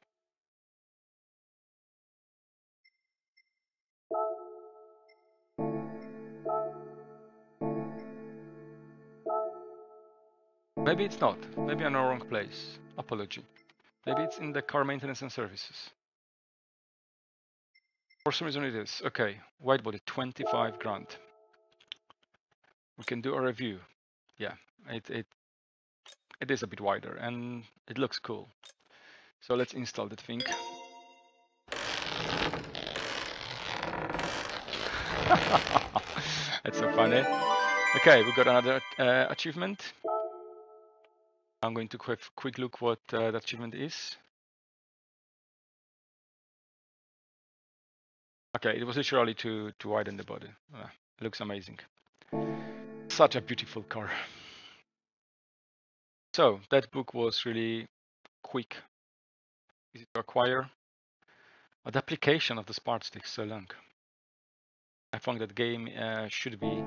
Maybe it's not. Maybe I'm in the wrong place. Apology. Maybe it's in the car maintenance and services. For some reason it is. Okay. White body, 25 grand. We can do a review. Yeah, it is a bit wider and it looks cool. So let's install that thing. That's so funny. Okay, we got another achievement. I'm going to quick look what the achievement is. Okay, it was literally to widen the body. It looks amazing. Such a beautiful car. So that book was really quick, easy to acquire. But the application of the parts takes so long. I found that game should be.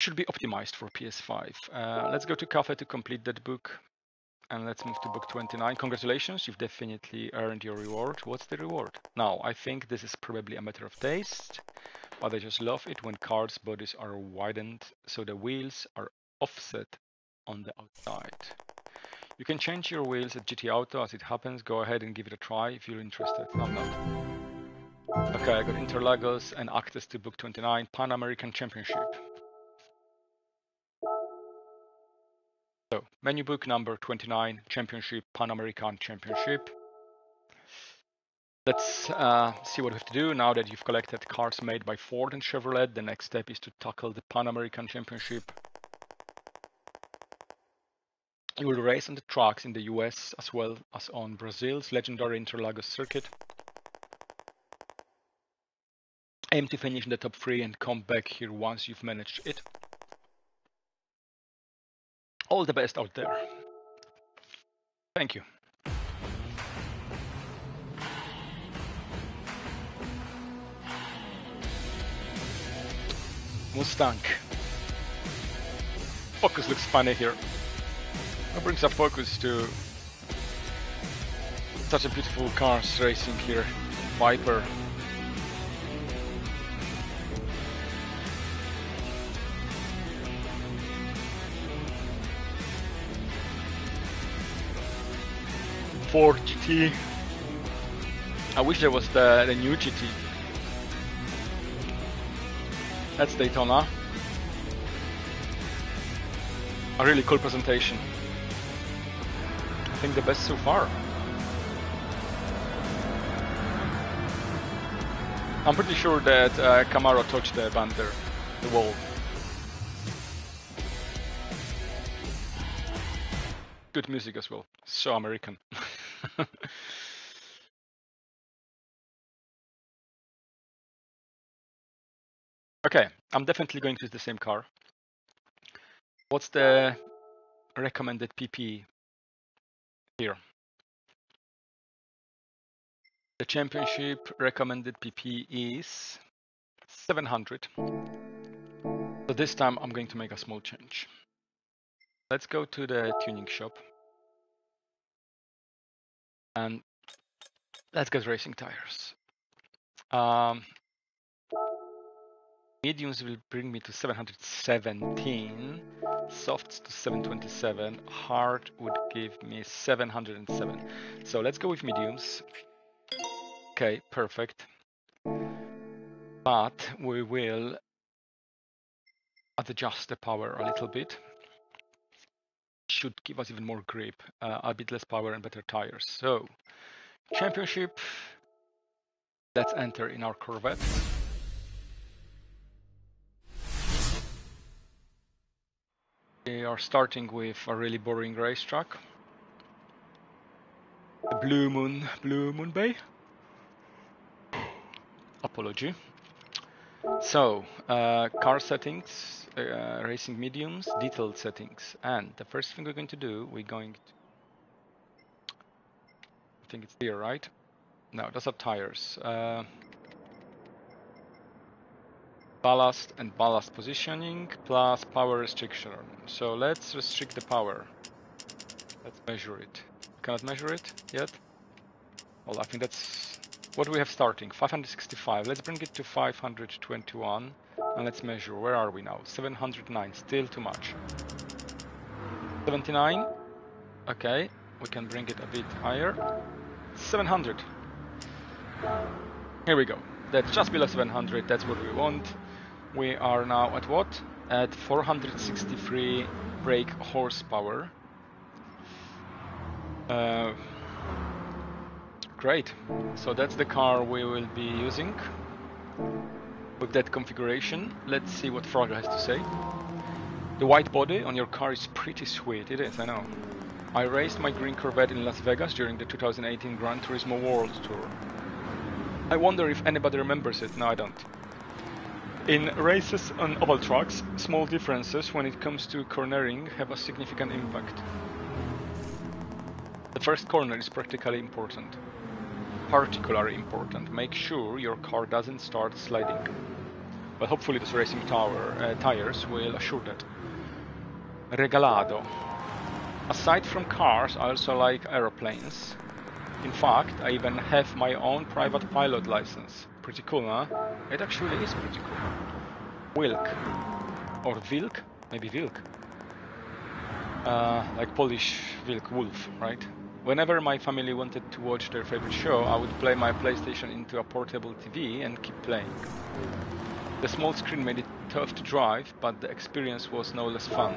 Should be optimized for PS5. Let's go to Cafe to complete that book, and let's move to book 29. Congratulations, you've definitely earned your reward. What's the reward? Now, I think this is probably a matter of taste, but I just love it when cars' bodies are widened so the wheels are offset on the outside. You can change your wheels at GT Auto as it happens. Go ahead and give it a try if you're interested. I'm not. Okay, I got Interlagos and access to book 29, Pan-American Championship. So, menu book number 29, Championship, Pan-American Championship. Let's see what we have to do. Now that you've collected cars made by Ford and Chevrolet, the next step is to tackle the Pan-American Championship. You will race on the tracks in the US as well as on Brazil's legendary Interlagos circuit. Aim to finish in the top 3 and come back here once you've managed it. All the best out there. Thank you. Mustang. Focus looks funny here. That brings up focus to such a beautiful cars racing here. Viper. Ford GT. I wish there was the new GT. That's Daytona. A really cool presentation. I think the best so far. I'm pretty sure that Camaro touched the band there, the wall. Good music as well. So American. Okay, I'm definitely going to use the same car. What's the recommended PP here? The championship recommended PP is 700. So this time I'm going to make a small change. Let's go to the tuning shop. And let's get racing tires. Mediums will bring me to 717, softs to 727, hard would give me 707. So let's go with mediums. Okay, perfect. But we will adjust the power a little bit. Should give us even more grip, a bit less power and better tires. So, championship, let's enter in our Corvette. We are starting with a really boring racetrack. The Blue Moon Bay. Apology. So, car settings, racing mediums, detailed settings, and the first thing we're going to do, I think it's here, right? No, those are tires. Ballast and ballast positioning, plus power restriction. So let's restrict the power. Let's measure it. Cannot measure it yet? Well, I think that's... what do we have starting? 565. Let's bring it to 521 and let's measure. Where are we now? 709. Still too much. 79. Okay, we can bring it a bit higher. 700. Here we go. That's just below 700. That's what we want. We are now at what? At 463 brake horsepower. Great, so that's the car we will be using with that configuration. Let's see what Fraga has to say. The white body on your car is pretty sweet. It is, I know. I raced my green Corvette in Las Vegas during the 2018 Gran Turismo World Tour. I wonder if anybody remembers it. No, I don't. In races on oval tracks, small differences when it comes to cornering have a significant impact. The first corner is particularly important. Make sure your car doesn't start sliding. Well, hopefully this racing tires will assure that. Regalado. Aside from cars, I also like aeroplanes. In fact, I even have my own private pilot license. Pretty cool, huh? It actually is pretty cool. Wilk. Or Wilk? Maybe Wilk. Like Polish Wilk Wolf, right? Whenever my family wanted to watch their favorite show, I would play my PlayStation into a portable TV and keep playing. The small screen made it tough to drive, but the experience was no less fun.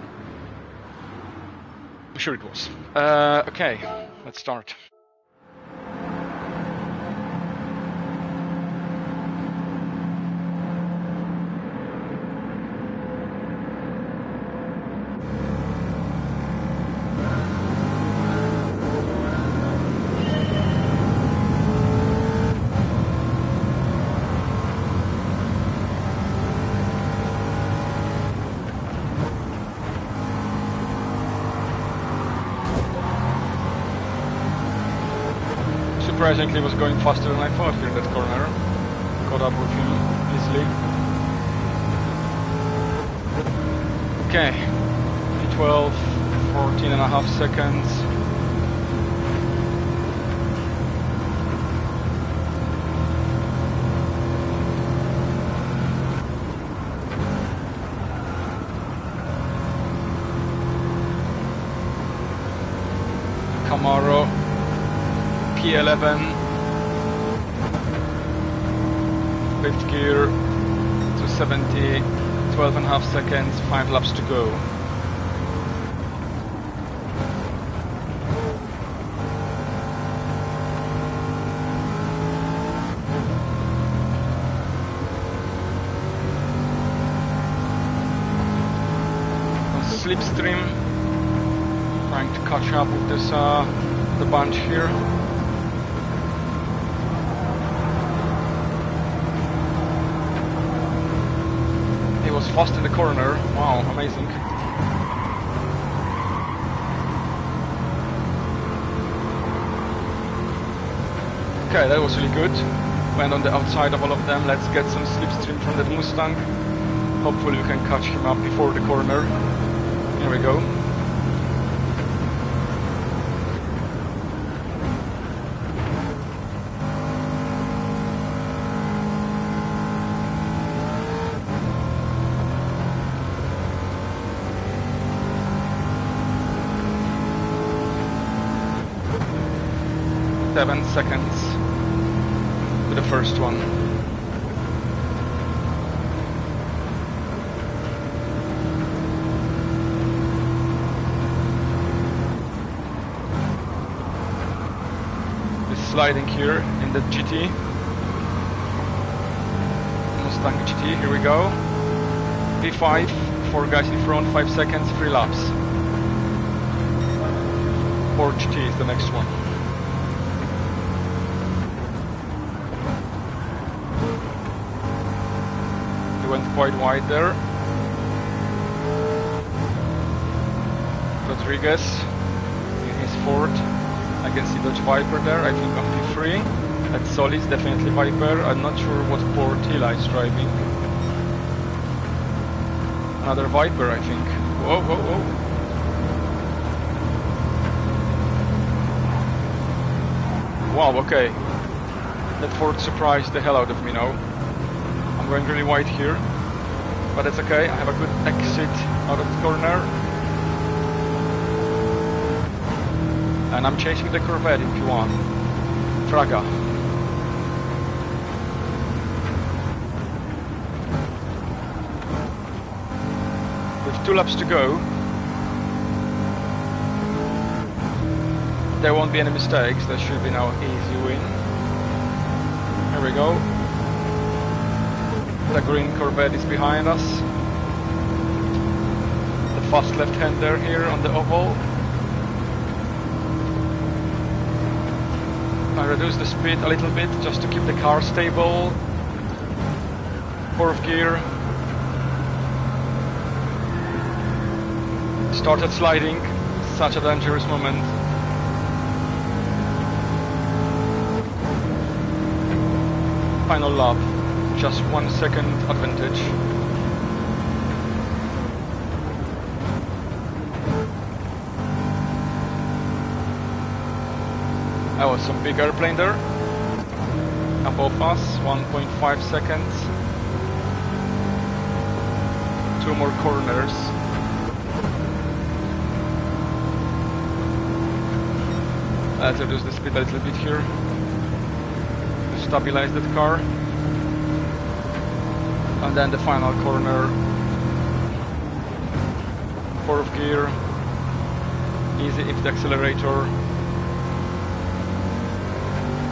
I'm sure it was. Okay, let's start. Surprisingly, was going faster than I thought here in that corner. Caught up with him easily. Okay, P12, 14.5 seconds. Camaro. P11, fifth gear, 270, 12.5 seconds, 5 laps to go. On slipstream, trying to catch up with this the bunch here. Was fast in the corner. Wow, amazing. Okay, that was really good. Went on the outside of all of them. Let's get some slipstream from that Mustang. Hopefully we can catch him up before the corner. Here we go. Seconds to the first one. It's sliding here in the GT. Mustang GT, here we go. P5, 4 guys in front, 5 seconds, 3 laps. Ford GT is the next one. Quite wide there. Rodriguez in his Ford. I can see Dodge Viper there. I think on P3. At Solis, definitely Viper. I'm not sure what port Hila is driving. Another Viper, I think. Whoa, whoa, whoa. Wow, okay. That Ford surprised the hell out of me now. I'm going really wide here. But that's okay, I have a good exit out of the corner. And I'm chasing the Corvette if you want. Fraga. With 2 laps to go, there won't be any mistakes. There should be now easy win. Here we go. The green Corvette is behind us. The fast left-hander here on the oval. I reduce the speed a little bit just to keep the car stable. Fourth gear. Started sliding. Such a dangerous moment. Final lap. Just 1 second advantage. That was some big airplane there. Above us, 1.5 seconds. 2 more corners. Let's reduce the speed a little bit here to stabilize that car. And then the final corner, fourth gear, easy if the accelerator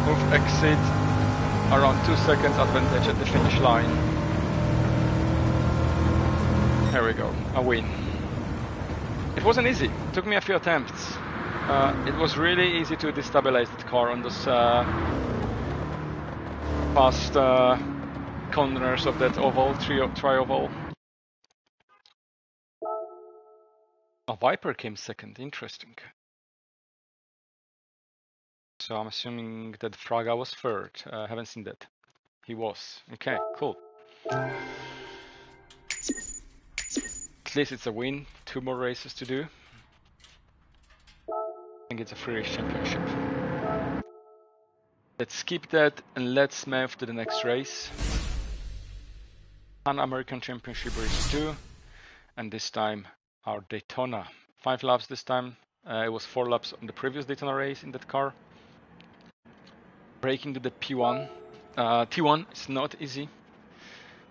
will exceed around 2 seconds advantage at the finish line. Here we go, a win. It wasn't easy, it took me a few attempts. It was really easy to destabilize that car on those fast corners of that oval, tri-oval. A Viper came second, interesting. So I'm assuming that Fraga was third, haven't seen that. He was, okay, cool. At least it's a win, 2 more races to do. I think it's a free race championship. Let's skip that and let's move to the next race. Pan-American Championship race 2, and this time our Daytona. 5 laps this time, it was 4 laps on the previous Daytona race in that car. Breaking to the P1, T1 is not easy.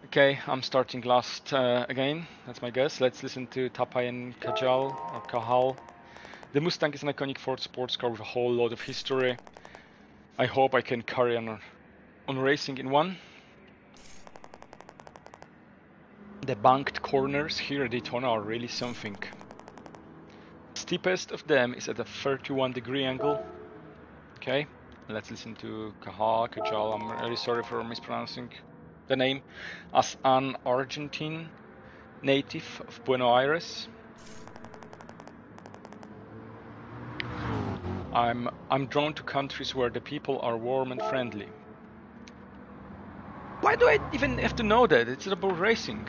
Okay, I'm starting last again, that's my guess. Let's listen to Tapai and Kajal, or Kajal. The Mustang is an iconic Ford sports car with a whole lot of history. I hope I can carry on racing in one. The banked corners here at Daytona are really something. Steepest of them is at a 31-degree angle. Okay, let's listen to Kajal. I'm really sorry for mispronouncing the name. As an Argentine native of Buenos Aires, I'm drawn to countries where the people are warm and friendly. Why do I even have to know that? It's about racing.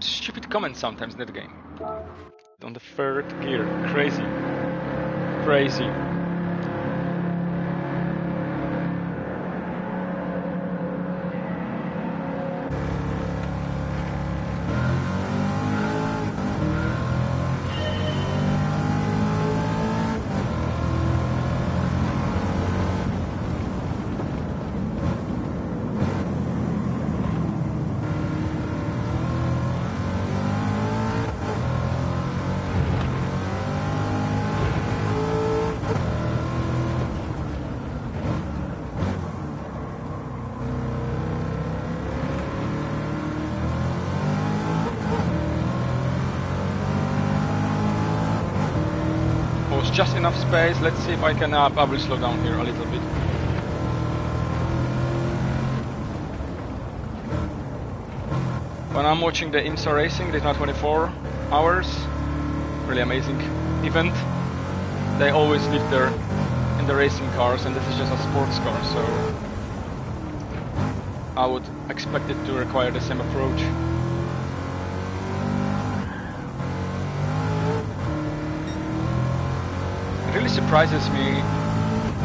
Stupid comments sometimes in that game. On the 3rd gear, crazy. Crazy. Just enough space. Let's see if I can. I will slow down here a little bit. When I'm watching the IMSA racing, Daytona 24 hours, really amazing event. They always live there in the racing cars, and this is just a sports car, so I would expect it to require the same approach. Really surprises me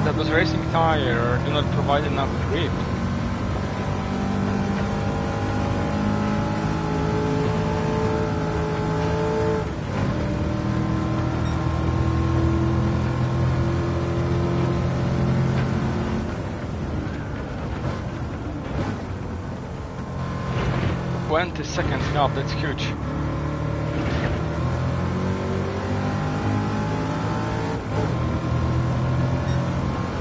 that those racing tires do not provide enough grip. $20 seconds up, that's huge.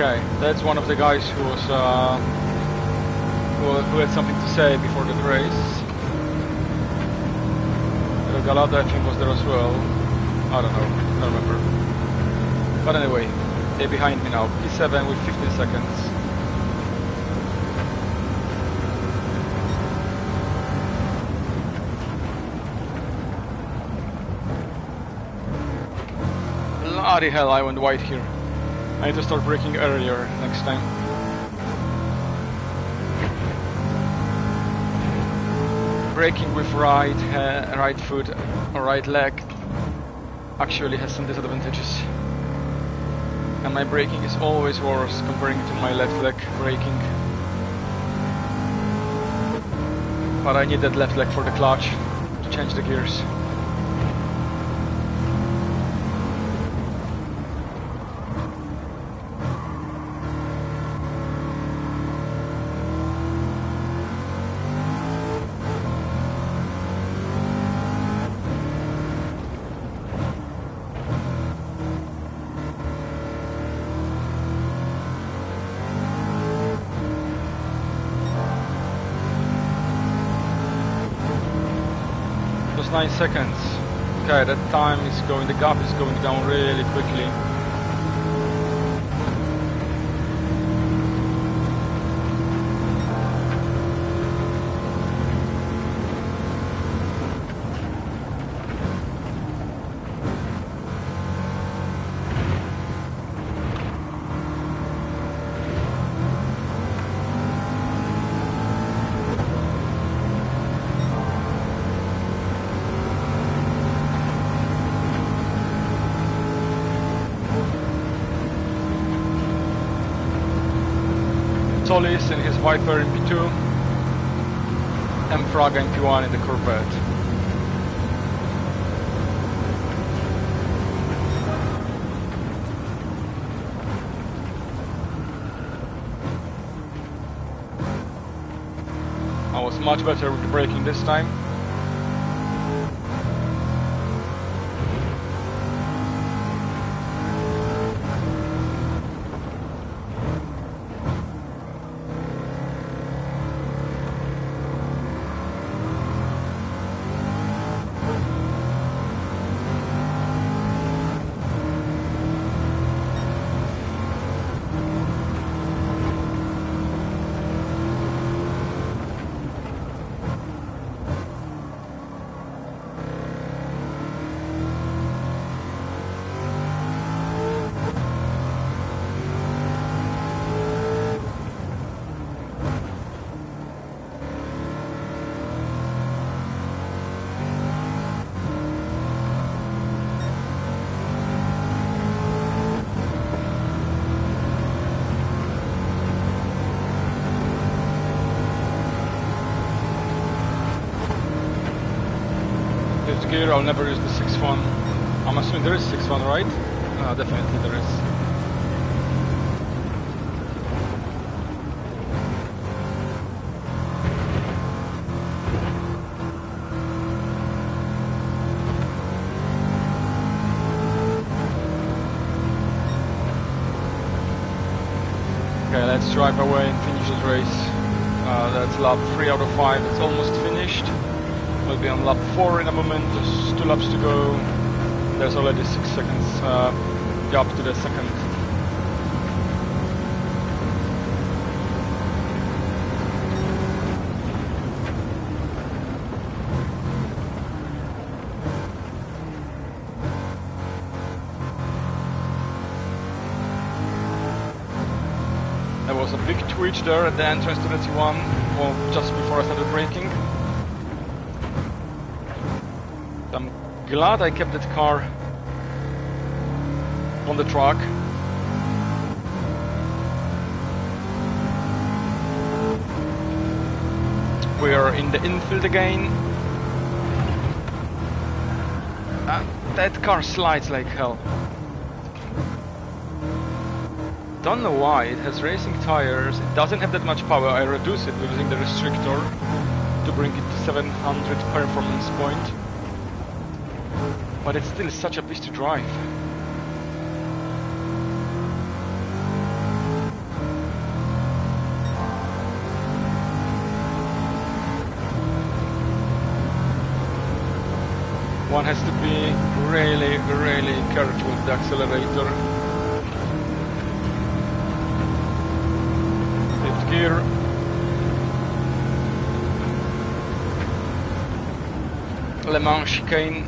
Okay, that's one of the guys who was who had something to say before the race. Regalado, I think, was there as well. I don't know, I don't remember. But anyway, they're behind me now. P7 with 15 seconds. Bloody hell, I went wide here. I need to start braking earlier next time. Braking with right foot or right leg actually has some disadvantages. And my braking is always worse comparing it to my left leg braking. But I need that left leg for the clutch to change the gears. 9 seconds. Okay, that time is going, the gap is going down really quickly. Solis in his Viper in P2 and Fraga in P1 in the Corvette. I was much better with the braking this time. Gear, I'll never use the 6.1. I'm assuming there is 6.1, right? No, definitely there is. Okay, let's drive away and finish this race. That's lap 3 out of 5. It's almost finished. We'll be on lap 4 in a moment, just 2 laps to go. There's already 6 seconds gap to the second. There was a big twitch there at the entrance to the T1, well, just before I started braking. Glad I kept that car on the track. We are in the infield again. That car slides like hell. Don't know why, it has racing tires, it doesn't have that much power. I reduce it using the restrictor to bring it to 700 performance point. But it's still such a beast to drive. One has to be really, really careful with the accelerator. Lift gear. Le Mans chicane.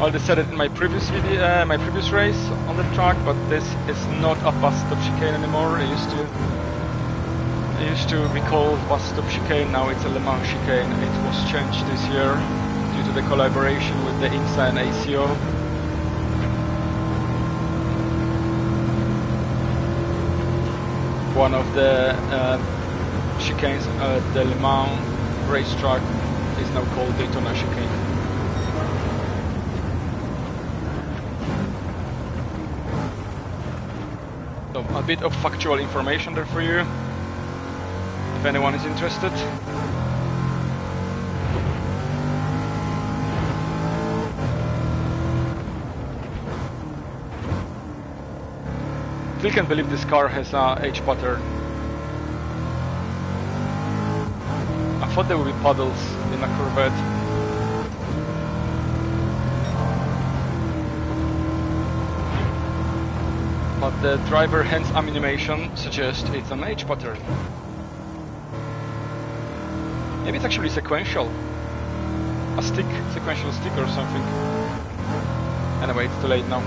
I decided in my previous video, my previous race on the track, but this is not a bus stop chicane anymore. It used to be called bus stop chicane. Now it's a Le Mans chicane. It was changed this year due to the collaboration with the IMSA and ACO. One of the chicanes at the Le Mans racetrack is now called Daytona chicane. A bit of factual information there for you, if anyone is interested. Still can't believe this car has a H pattern. I I thought there would be puddles in a Corvette. But the driver hands animation suggests it's an H pattern. Maybe it's actually sequential. A stick, sequential stick or something. Anyway, it's too late now.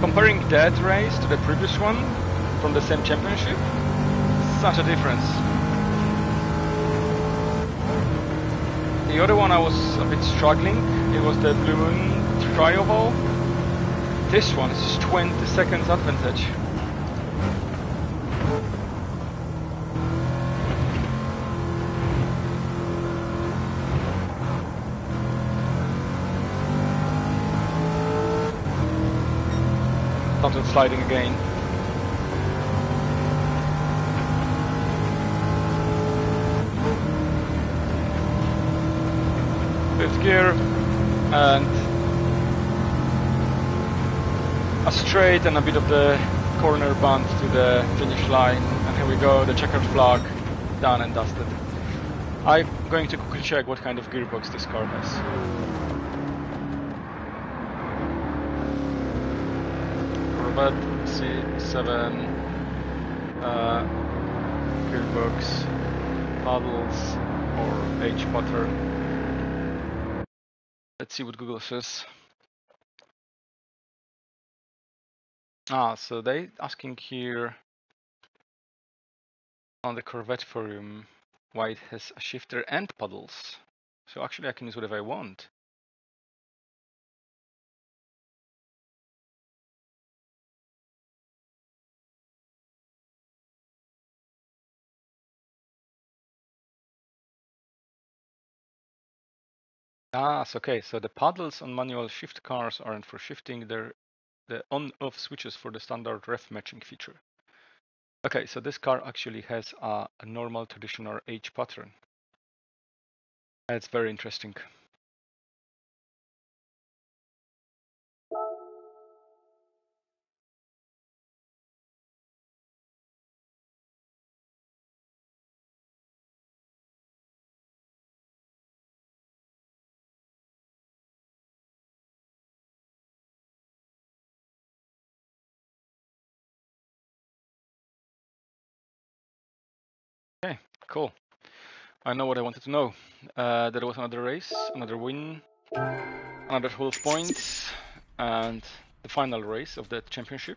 Comparing that race to the previous one, from the same championship, such a difference. The other one I was a bit struggling, it was the Blue Moon Trioval. This one is 20 seconds advantage. Something sliding again. Gear and a straight and a bit of the corner band to the finish line, and here we go, the checkered flag, done and dusted. I'm going to quickly check what kind of gearbox this car has. Corvette C7 gearbox, paddles or H pattern. Let's see what Google says. Ah, so they asking here on the Corvette forum why it has a shifter and paddles. So actually I can use whatever I want. Ah, so okay, so the paddles on manual shift cars aren't for shifting, they're the on-off switches for the standard ref matching feature. Okay, so this car actually has a normal traditional H pattern. That's very interesting. Okay, cool. I know what I wanted to know. There was another race, another win, another 12 points, and the final race of that championship.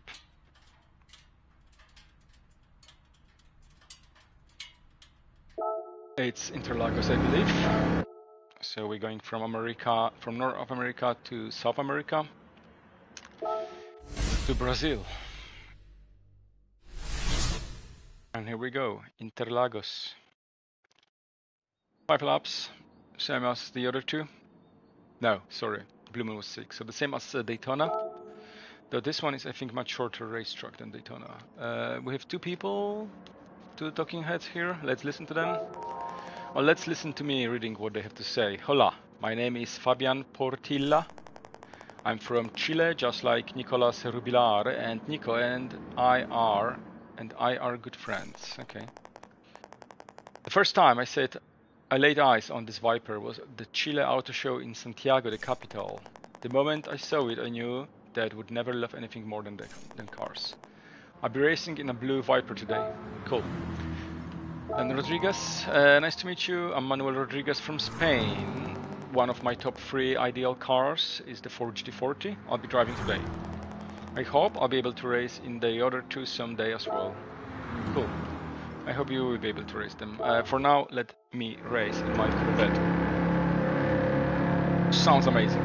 It's Interlagos, I believe. So we're going from America, from North America to South America to Brazil. And here we go, Interlagos. 5 laps, same as the other two. No, sorry, Blue Moon was 6. So the same as Daytona. Though this one is, I think, much shorter racetrack than Daytona. We have two people, two talking heads here. Let's listen to them. Or let's listen to me reading what they have to say. Hola, my name is Fabian Portilla. I'm from Chile, just like Nicolas Rubilar and Nico, and I are good friends. Okay. The first time I laid eyes on this Viper was at the Chile Auto Show in Santiago, the capital. The moment I saw it, I knew that I would never love anything more than cars. I'll be racing in a blue Viper today. Cool. And Rodriguez, nice to meet you. I'm Manuel Rodriguez from Spain. One of my top 3 ideal cars is the Ford GT40 I'll be driving today. I hope I'll be able to race in the other 2 someday as well. Cool. I hope you will be able to race them. For now, let me race in my Corvette. Sounds amazing.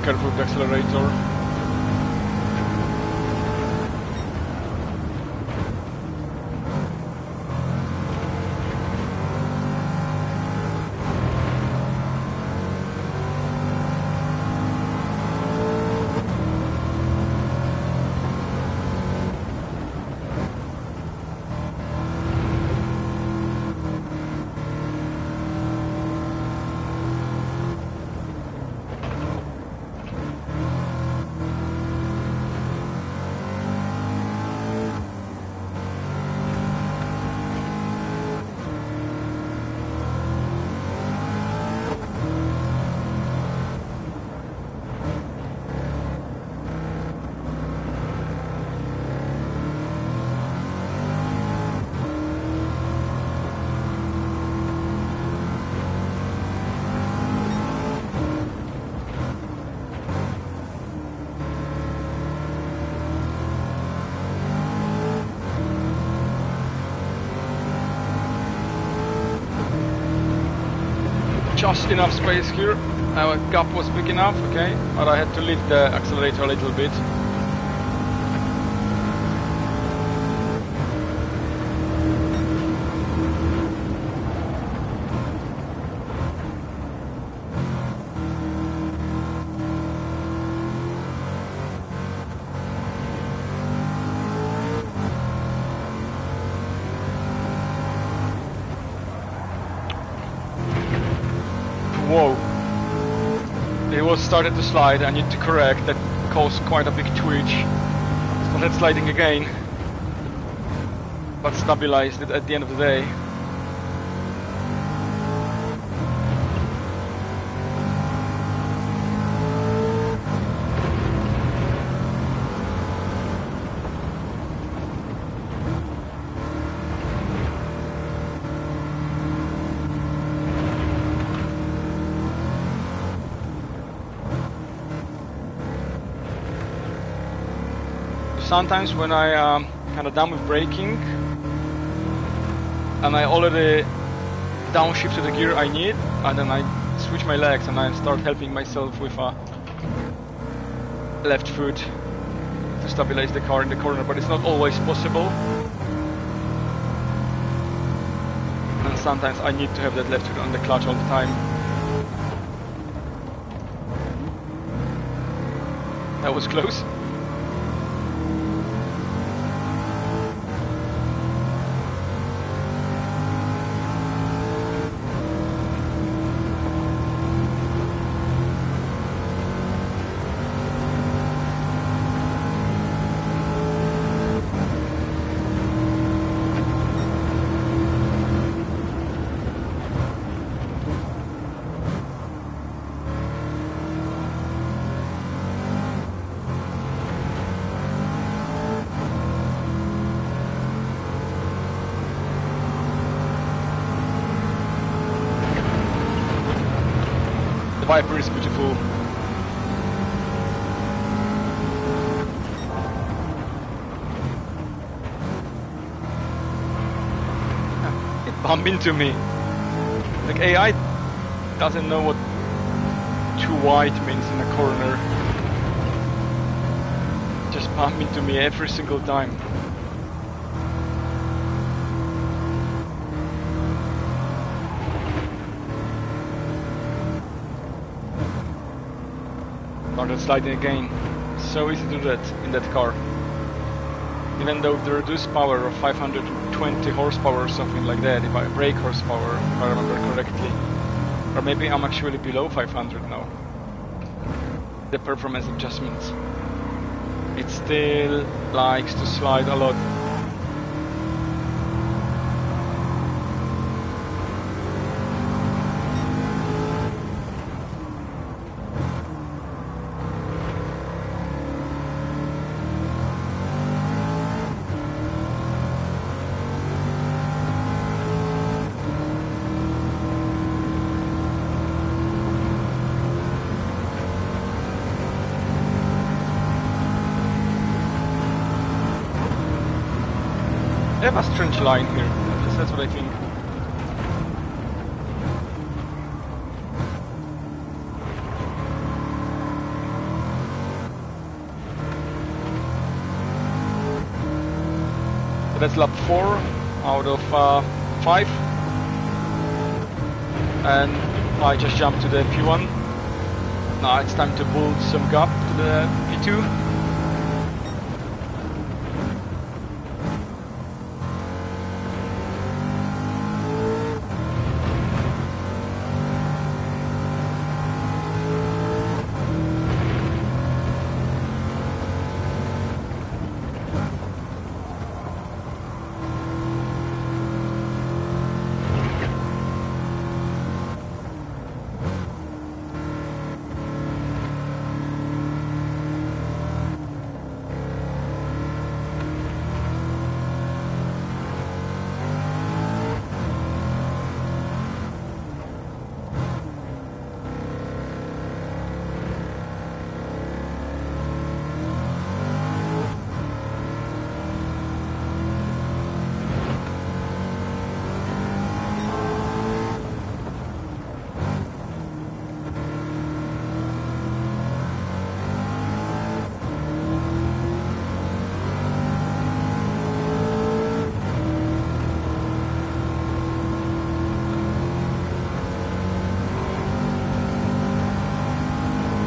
Be careful with the accelerator. Just enough space here. Our gap was big enough, okay, but I had to lift the accelerator a little bit. Started to slide, I need to correct, that caused quite a big twitch. Started sliding again, but stabilized it at the end of the day. Sometimes when I am kind of done with braking and I already downshift to the gear I need, and then I switch my legs and I start helping myself with a left foot to stabilize the car in the corner, but it's not always possible. And sometimes I need to have that left foot on the clutch all the time. That was close. Viper is beautiful. It bumped into me. Like AI doesn't know what too wide means in a corner. Just bumped into me every single time. Sliding again. So easy to do that in that car. Even though the reduced power of 520 horsepower or something like that, if I brake horsepower, if I remember correctly. Or maybe I'm actually below 500 now. The performance adjustments. It still likes to slide a lot. Line here, at least that's what I think. That's lap 4 out of 5. And I just jumped to the P1. Now it's time to build some gap to the P2.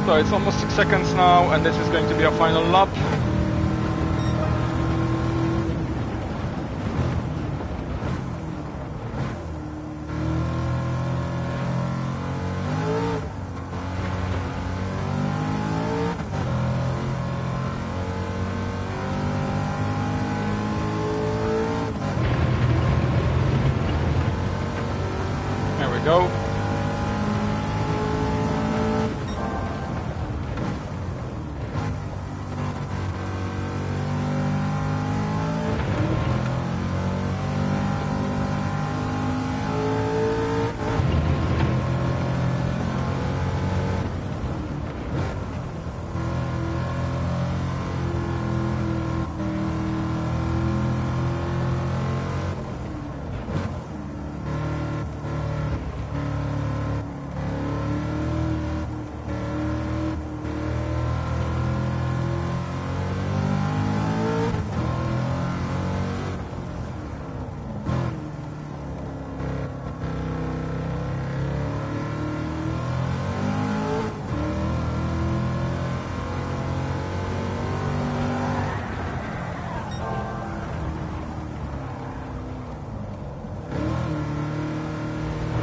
So it's almost 6 seconds now, and this is going to be our final lap. There we go.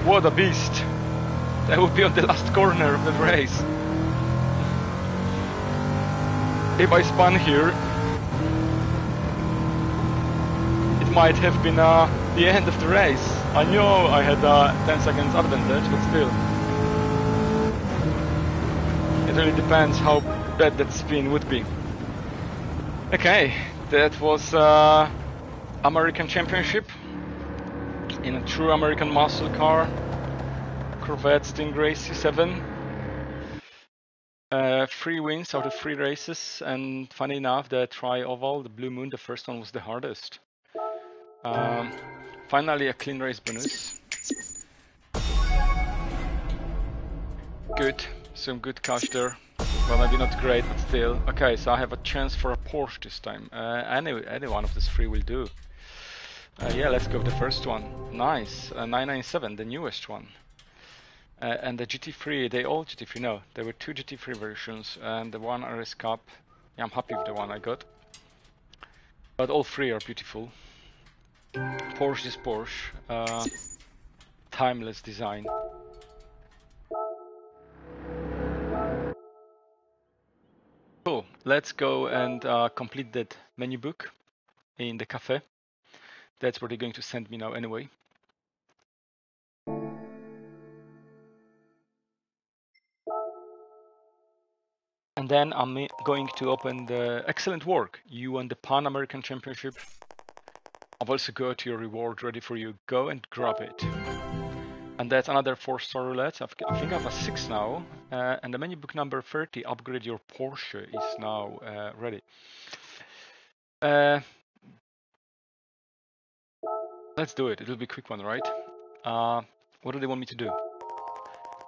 What a beast! That would be on the last corner of the race. If I spun here, it might have been the end of the race. I knew I had 10 seconds advantage, but still. It really depends how bad that spin would be. Okay, that was American Championship. In a true American muscle car, Corvette Stingray C7, 3 wins out of 3 races, and funny enough, the tri-oval, the Blue Moon, the first one was the hardest. Finally a clean race bonus. Good, some good cash there. Well, maybe not great, but still. Okay, so I have a chance for a Porsche this time. Any one of these 3 will do. Yeah, let's go with the first one. Nice, 997, the newest one. And the GT3, they all GT3, no, there were 2 GT3 versions and the one RS Cup. Yeah, I'm happy with the one I got. But all 3 are beautiful. Porsche is Porsche. Timeless design. Cool, let's go and complete that menu book in the cafe. That's where they're going to send me now anyway. And then I'm going to open the excellent work. You won the Pan-American Championship. I've also got your reward ready for you. Go and grab it. And that's another 4-star roulette. I think I have a 6 now. And the menu book number 30, upgrade your Porsche, is now ready. Let's do it. It'll be a quick one, right? What do they want me to do?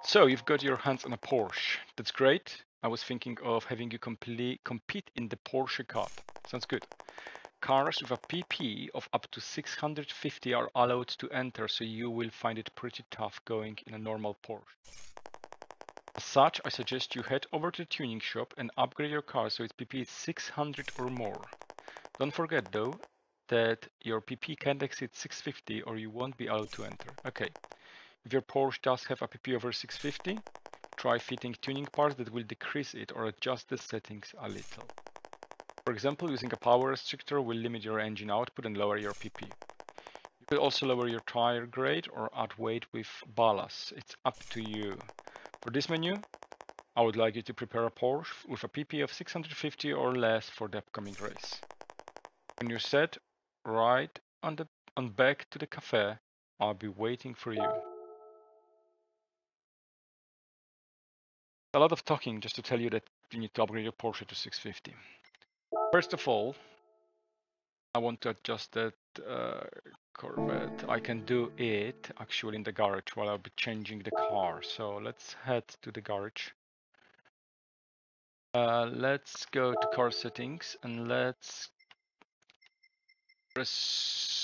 So you've got your hands on a Porsche. That's great. I was thinking of having you compete in the Porsche Cup. Sounds good. cars with a PP of up to 650 are allowed to enter, so you will find it pretty tough going in a normal Porsche. As such, I suggest you head over to the tuning shop and upgrade your car so its PP is 600 or more. Don't forget though, that your PP can't exceed 650 or you won't be allowed to enter. Okay, if your Porsche does have a PP over 650, try fitting tuning parts that will decrease it or adjust the settings a little. For example, using a power restrictor will limit your engine output and lower your PP. You could also lower your tire grade or add weight with ballast. It's up to you. For this menu, I would like you to prepare a Porsche with a PP of 650 or less for the upcoming race. When you're set, ride on back to the cafe. I'll be waiting for you. A lot of talking just to tell you that you need to upgrade your Porsche to 650. First of all, I want to adjust that Corvette. I can do it actually in the garage while I'll be changing the car. So let's head to the garage. Let's go to car settings and let's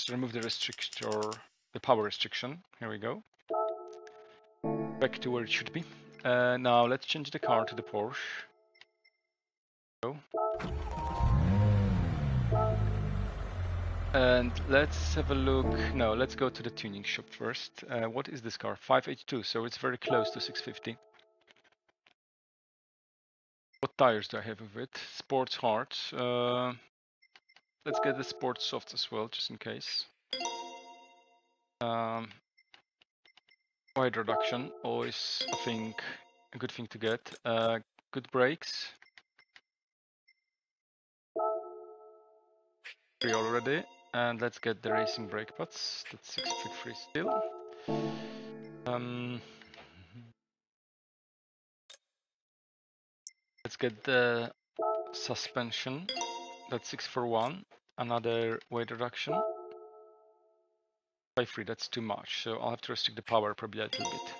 remove the restrictor, the power restriction. Here we go. Back to where it should be. Now let's change the car to the Porsche. Go. And let's have a look. No, let's go to the tuning shop first. What is this car? 582, so it's very close to 650. What tires do I have with it? Sports hard. Let's get the sports soft as well, just in case. Wide reduction, always I think a good thing to get. Good brakes. Three already. And let's get the racing brake pads. That's 653 still. Let's get the suspension. That's 641. Another weight reduction. 53, that's too much. So I'll have to restrict the power probably a little bit.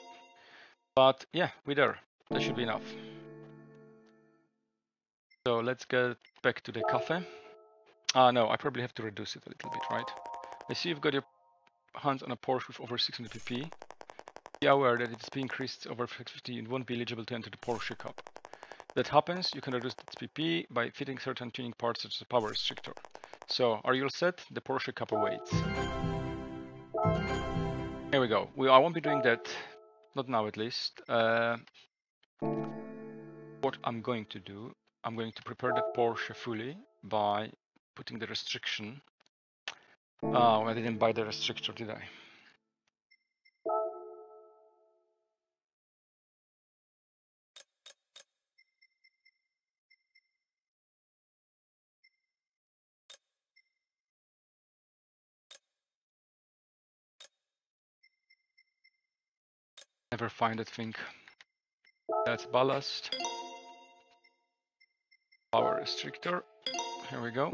But yeah, we're there. That should be enough. So let's get back to the cafe. No, I probably have to reduce it a little bit, right? I see you've got your hands on a Porsche with over 600 pp. Be aware that if it's being increased over 650, you won't be eligible to enter the Porsche Cup. If that happens, you can reduce its pp by fitting certain tuning parts such as a power restrictor. So, are you all set? The Porsche Cup awaits. Here we go. I won't be doing that, not now at least. What I'm going to do, I'm going to prepare the Porsche fully by putting the restriction. Oh, I didn't buy the restrictor, did I? Never find that thing. That's ballast. Power restrictor. Here we go.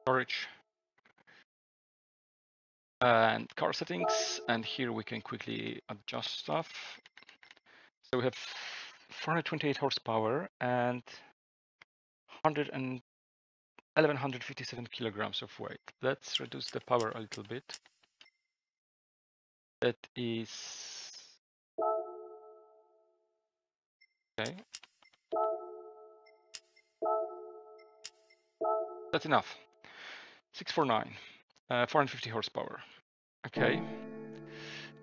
Storage. And car settings. And here we can quickly adjust stuff. So we have 428 horsepower and 1157 kilograms of weight. Let's reduce the power a little bit. That is... okay. That's enough. 649, 450 horsepower. Okay.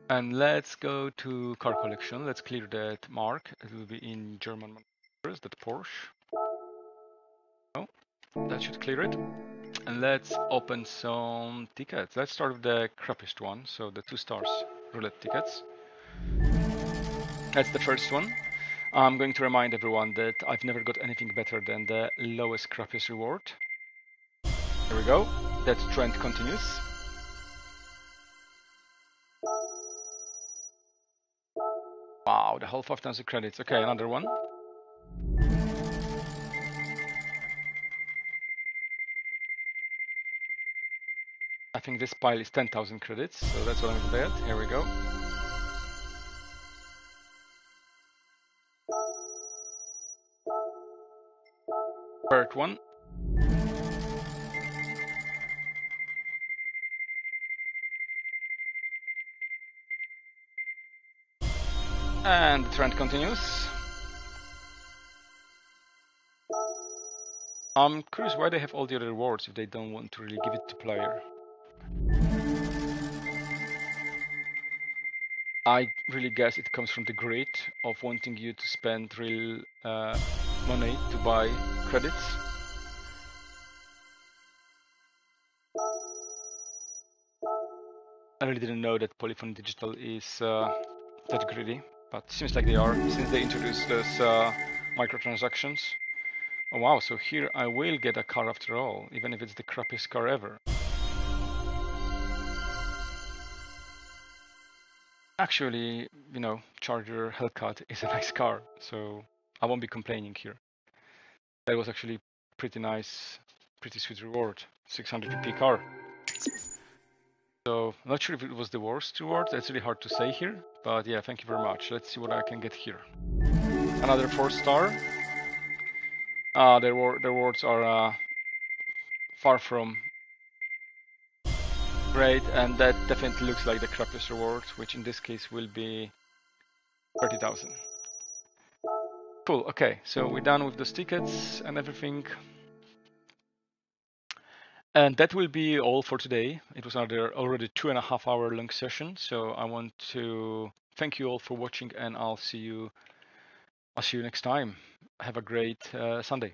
And let's go to car collection. Let's clear that mark. It will be in German numbers, that Porsche. Oh, that should clear it. And let's open some tickets. Let's start with the crappiest one. So the 2 stars roulette tickets. That's the first one. I'm going to remind everyone that I've never got anything better than the lowest crappiest reward. There we go. That trend continues. Wow, the whole 5,000 credits. Okay, another one. I think this pile is 10,000 credits, so that's what I'm going to get. Here we go. Part one. And the trend continues. I'm curious why they have all the other rewards if they don't want to really give it to player. I really guess it comes from the grid of wanting you to spend real money to buy credits. I really didn't know that Polyphony Digital is that greedy, but seems like they are since they introduced those microtransactions. Oh wow, so here I will get a car after all, even if it's the crappiest car ever. Actually, you know, Charger Hellcat is a nice car, so I won't be complaining here. That was actually pretty nice, pretty sweet reward, 600 GP car. So, not sure if it was the worst reward, that's really hard to say here, but yeah, thank you very much. Let's see what I can get here. Another 4-star. The rewards are far from great, and that definitely looks like the crappiest reward, which in this case will be 30,000. Cool, okay, so we're done with those tickets and everything. And that will be all for today. It was another already 2.5 hour long session, so I want to thank you all for watching, and I'll see you next time. Have a great Sunday.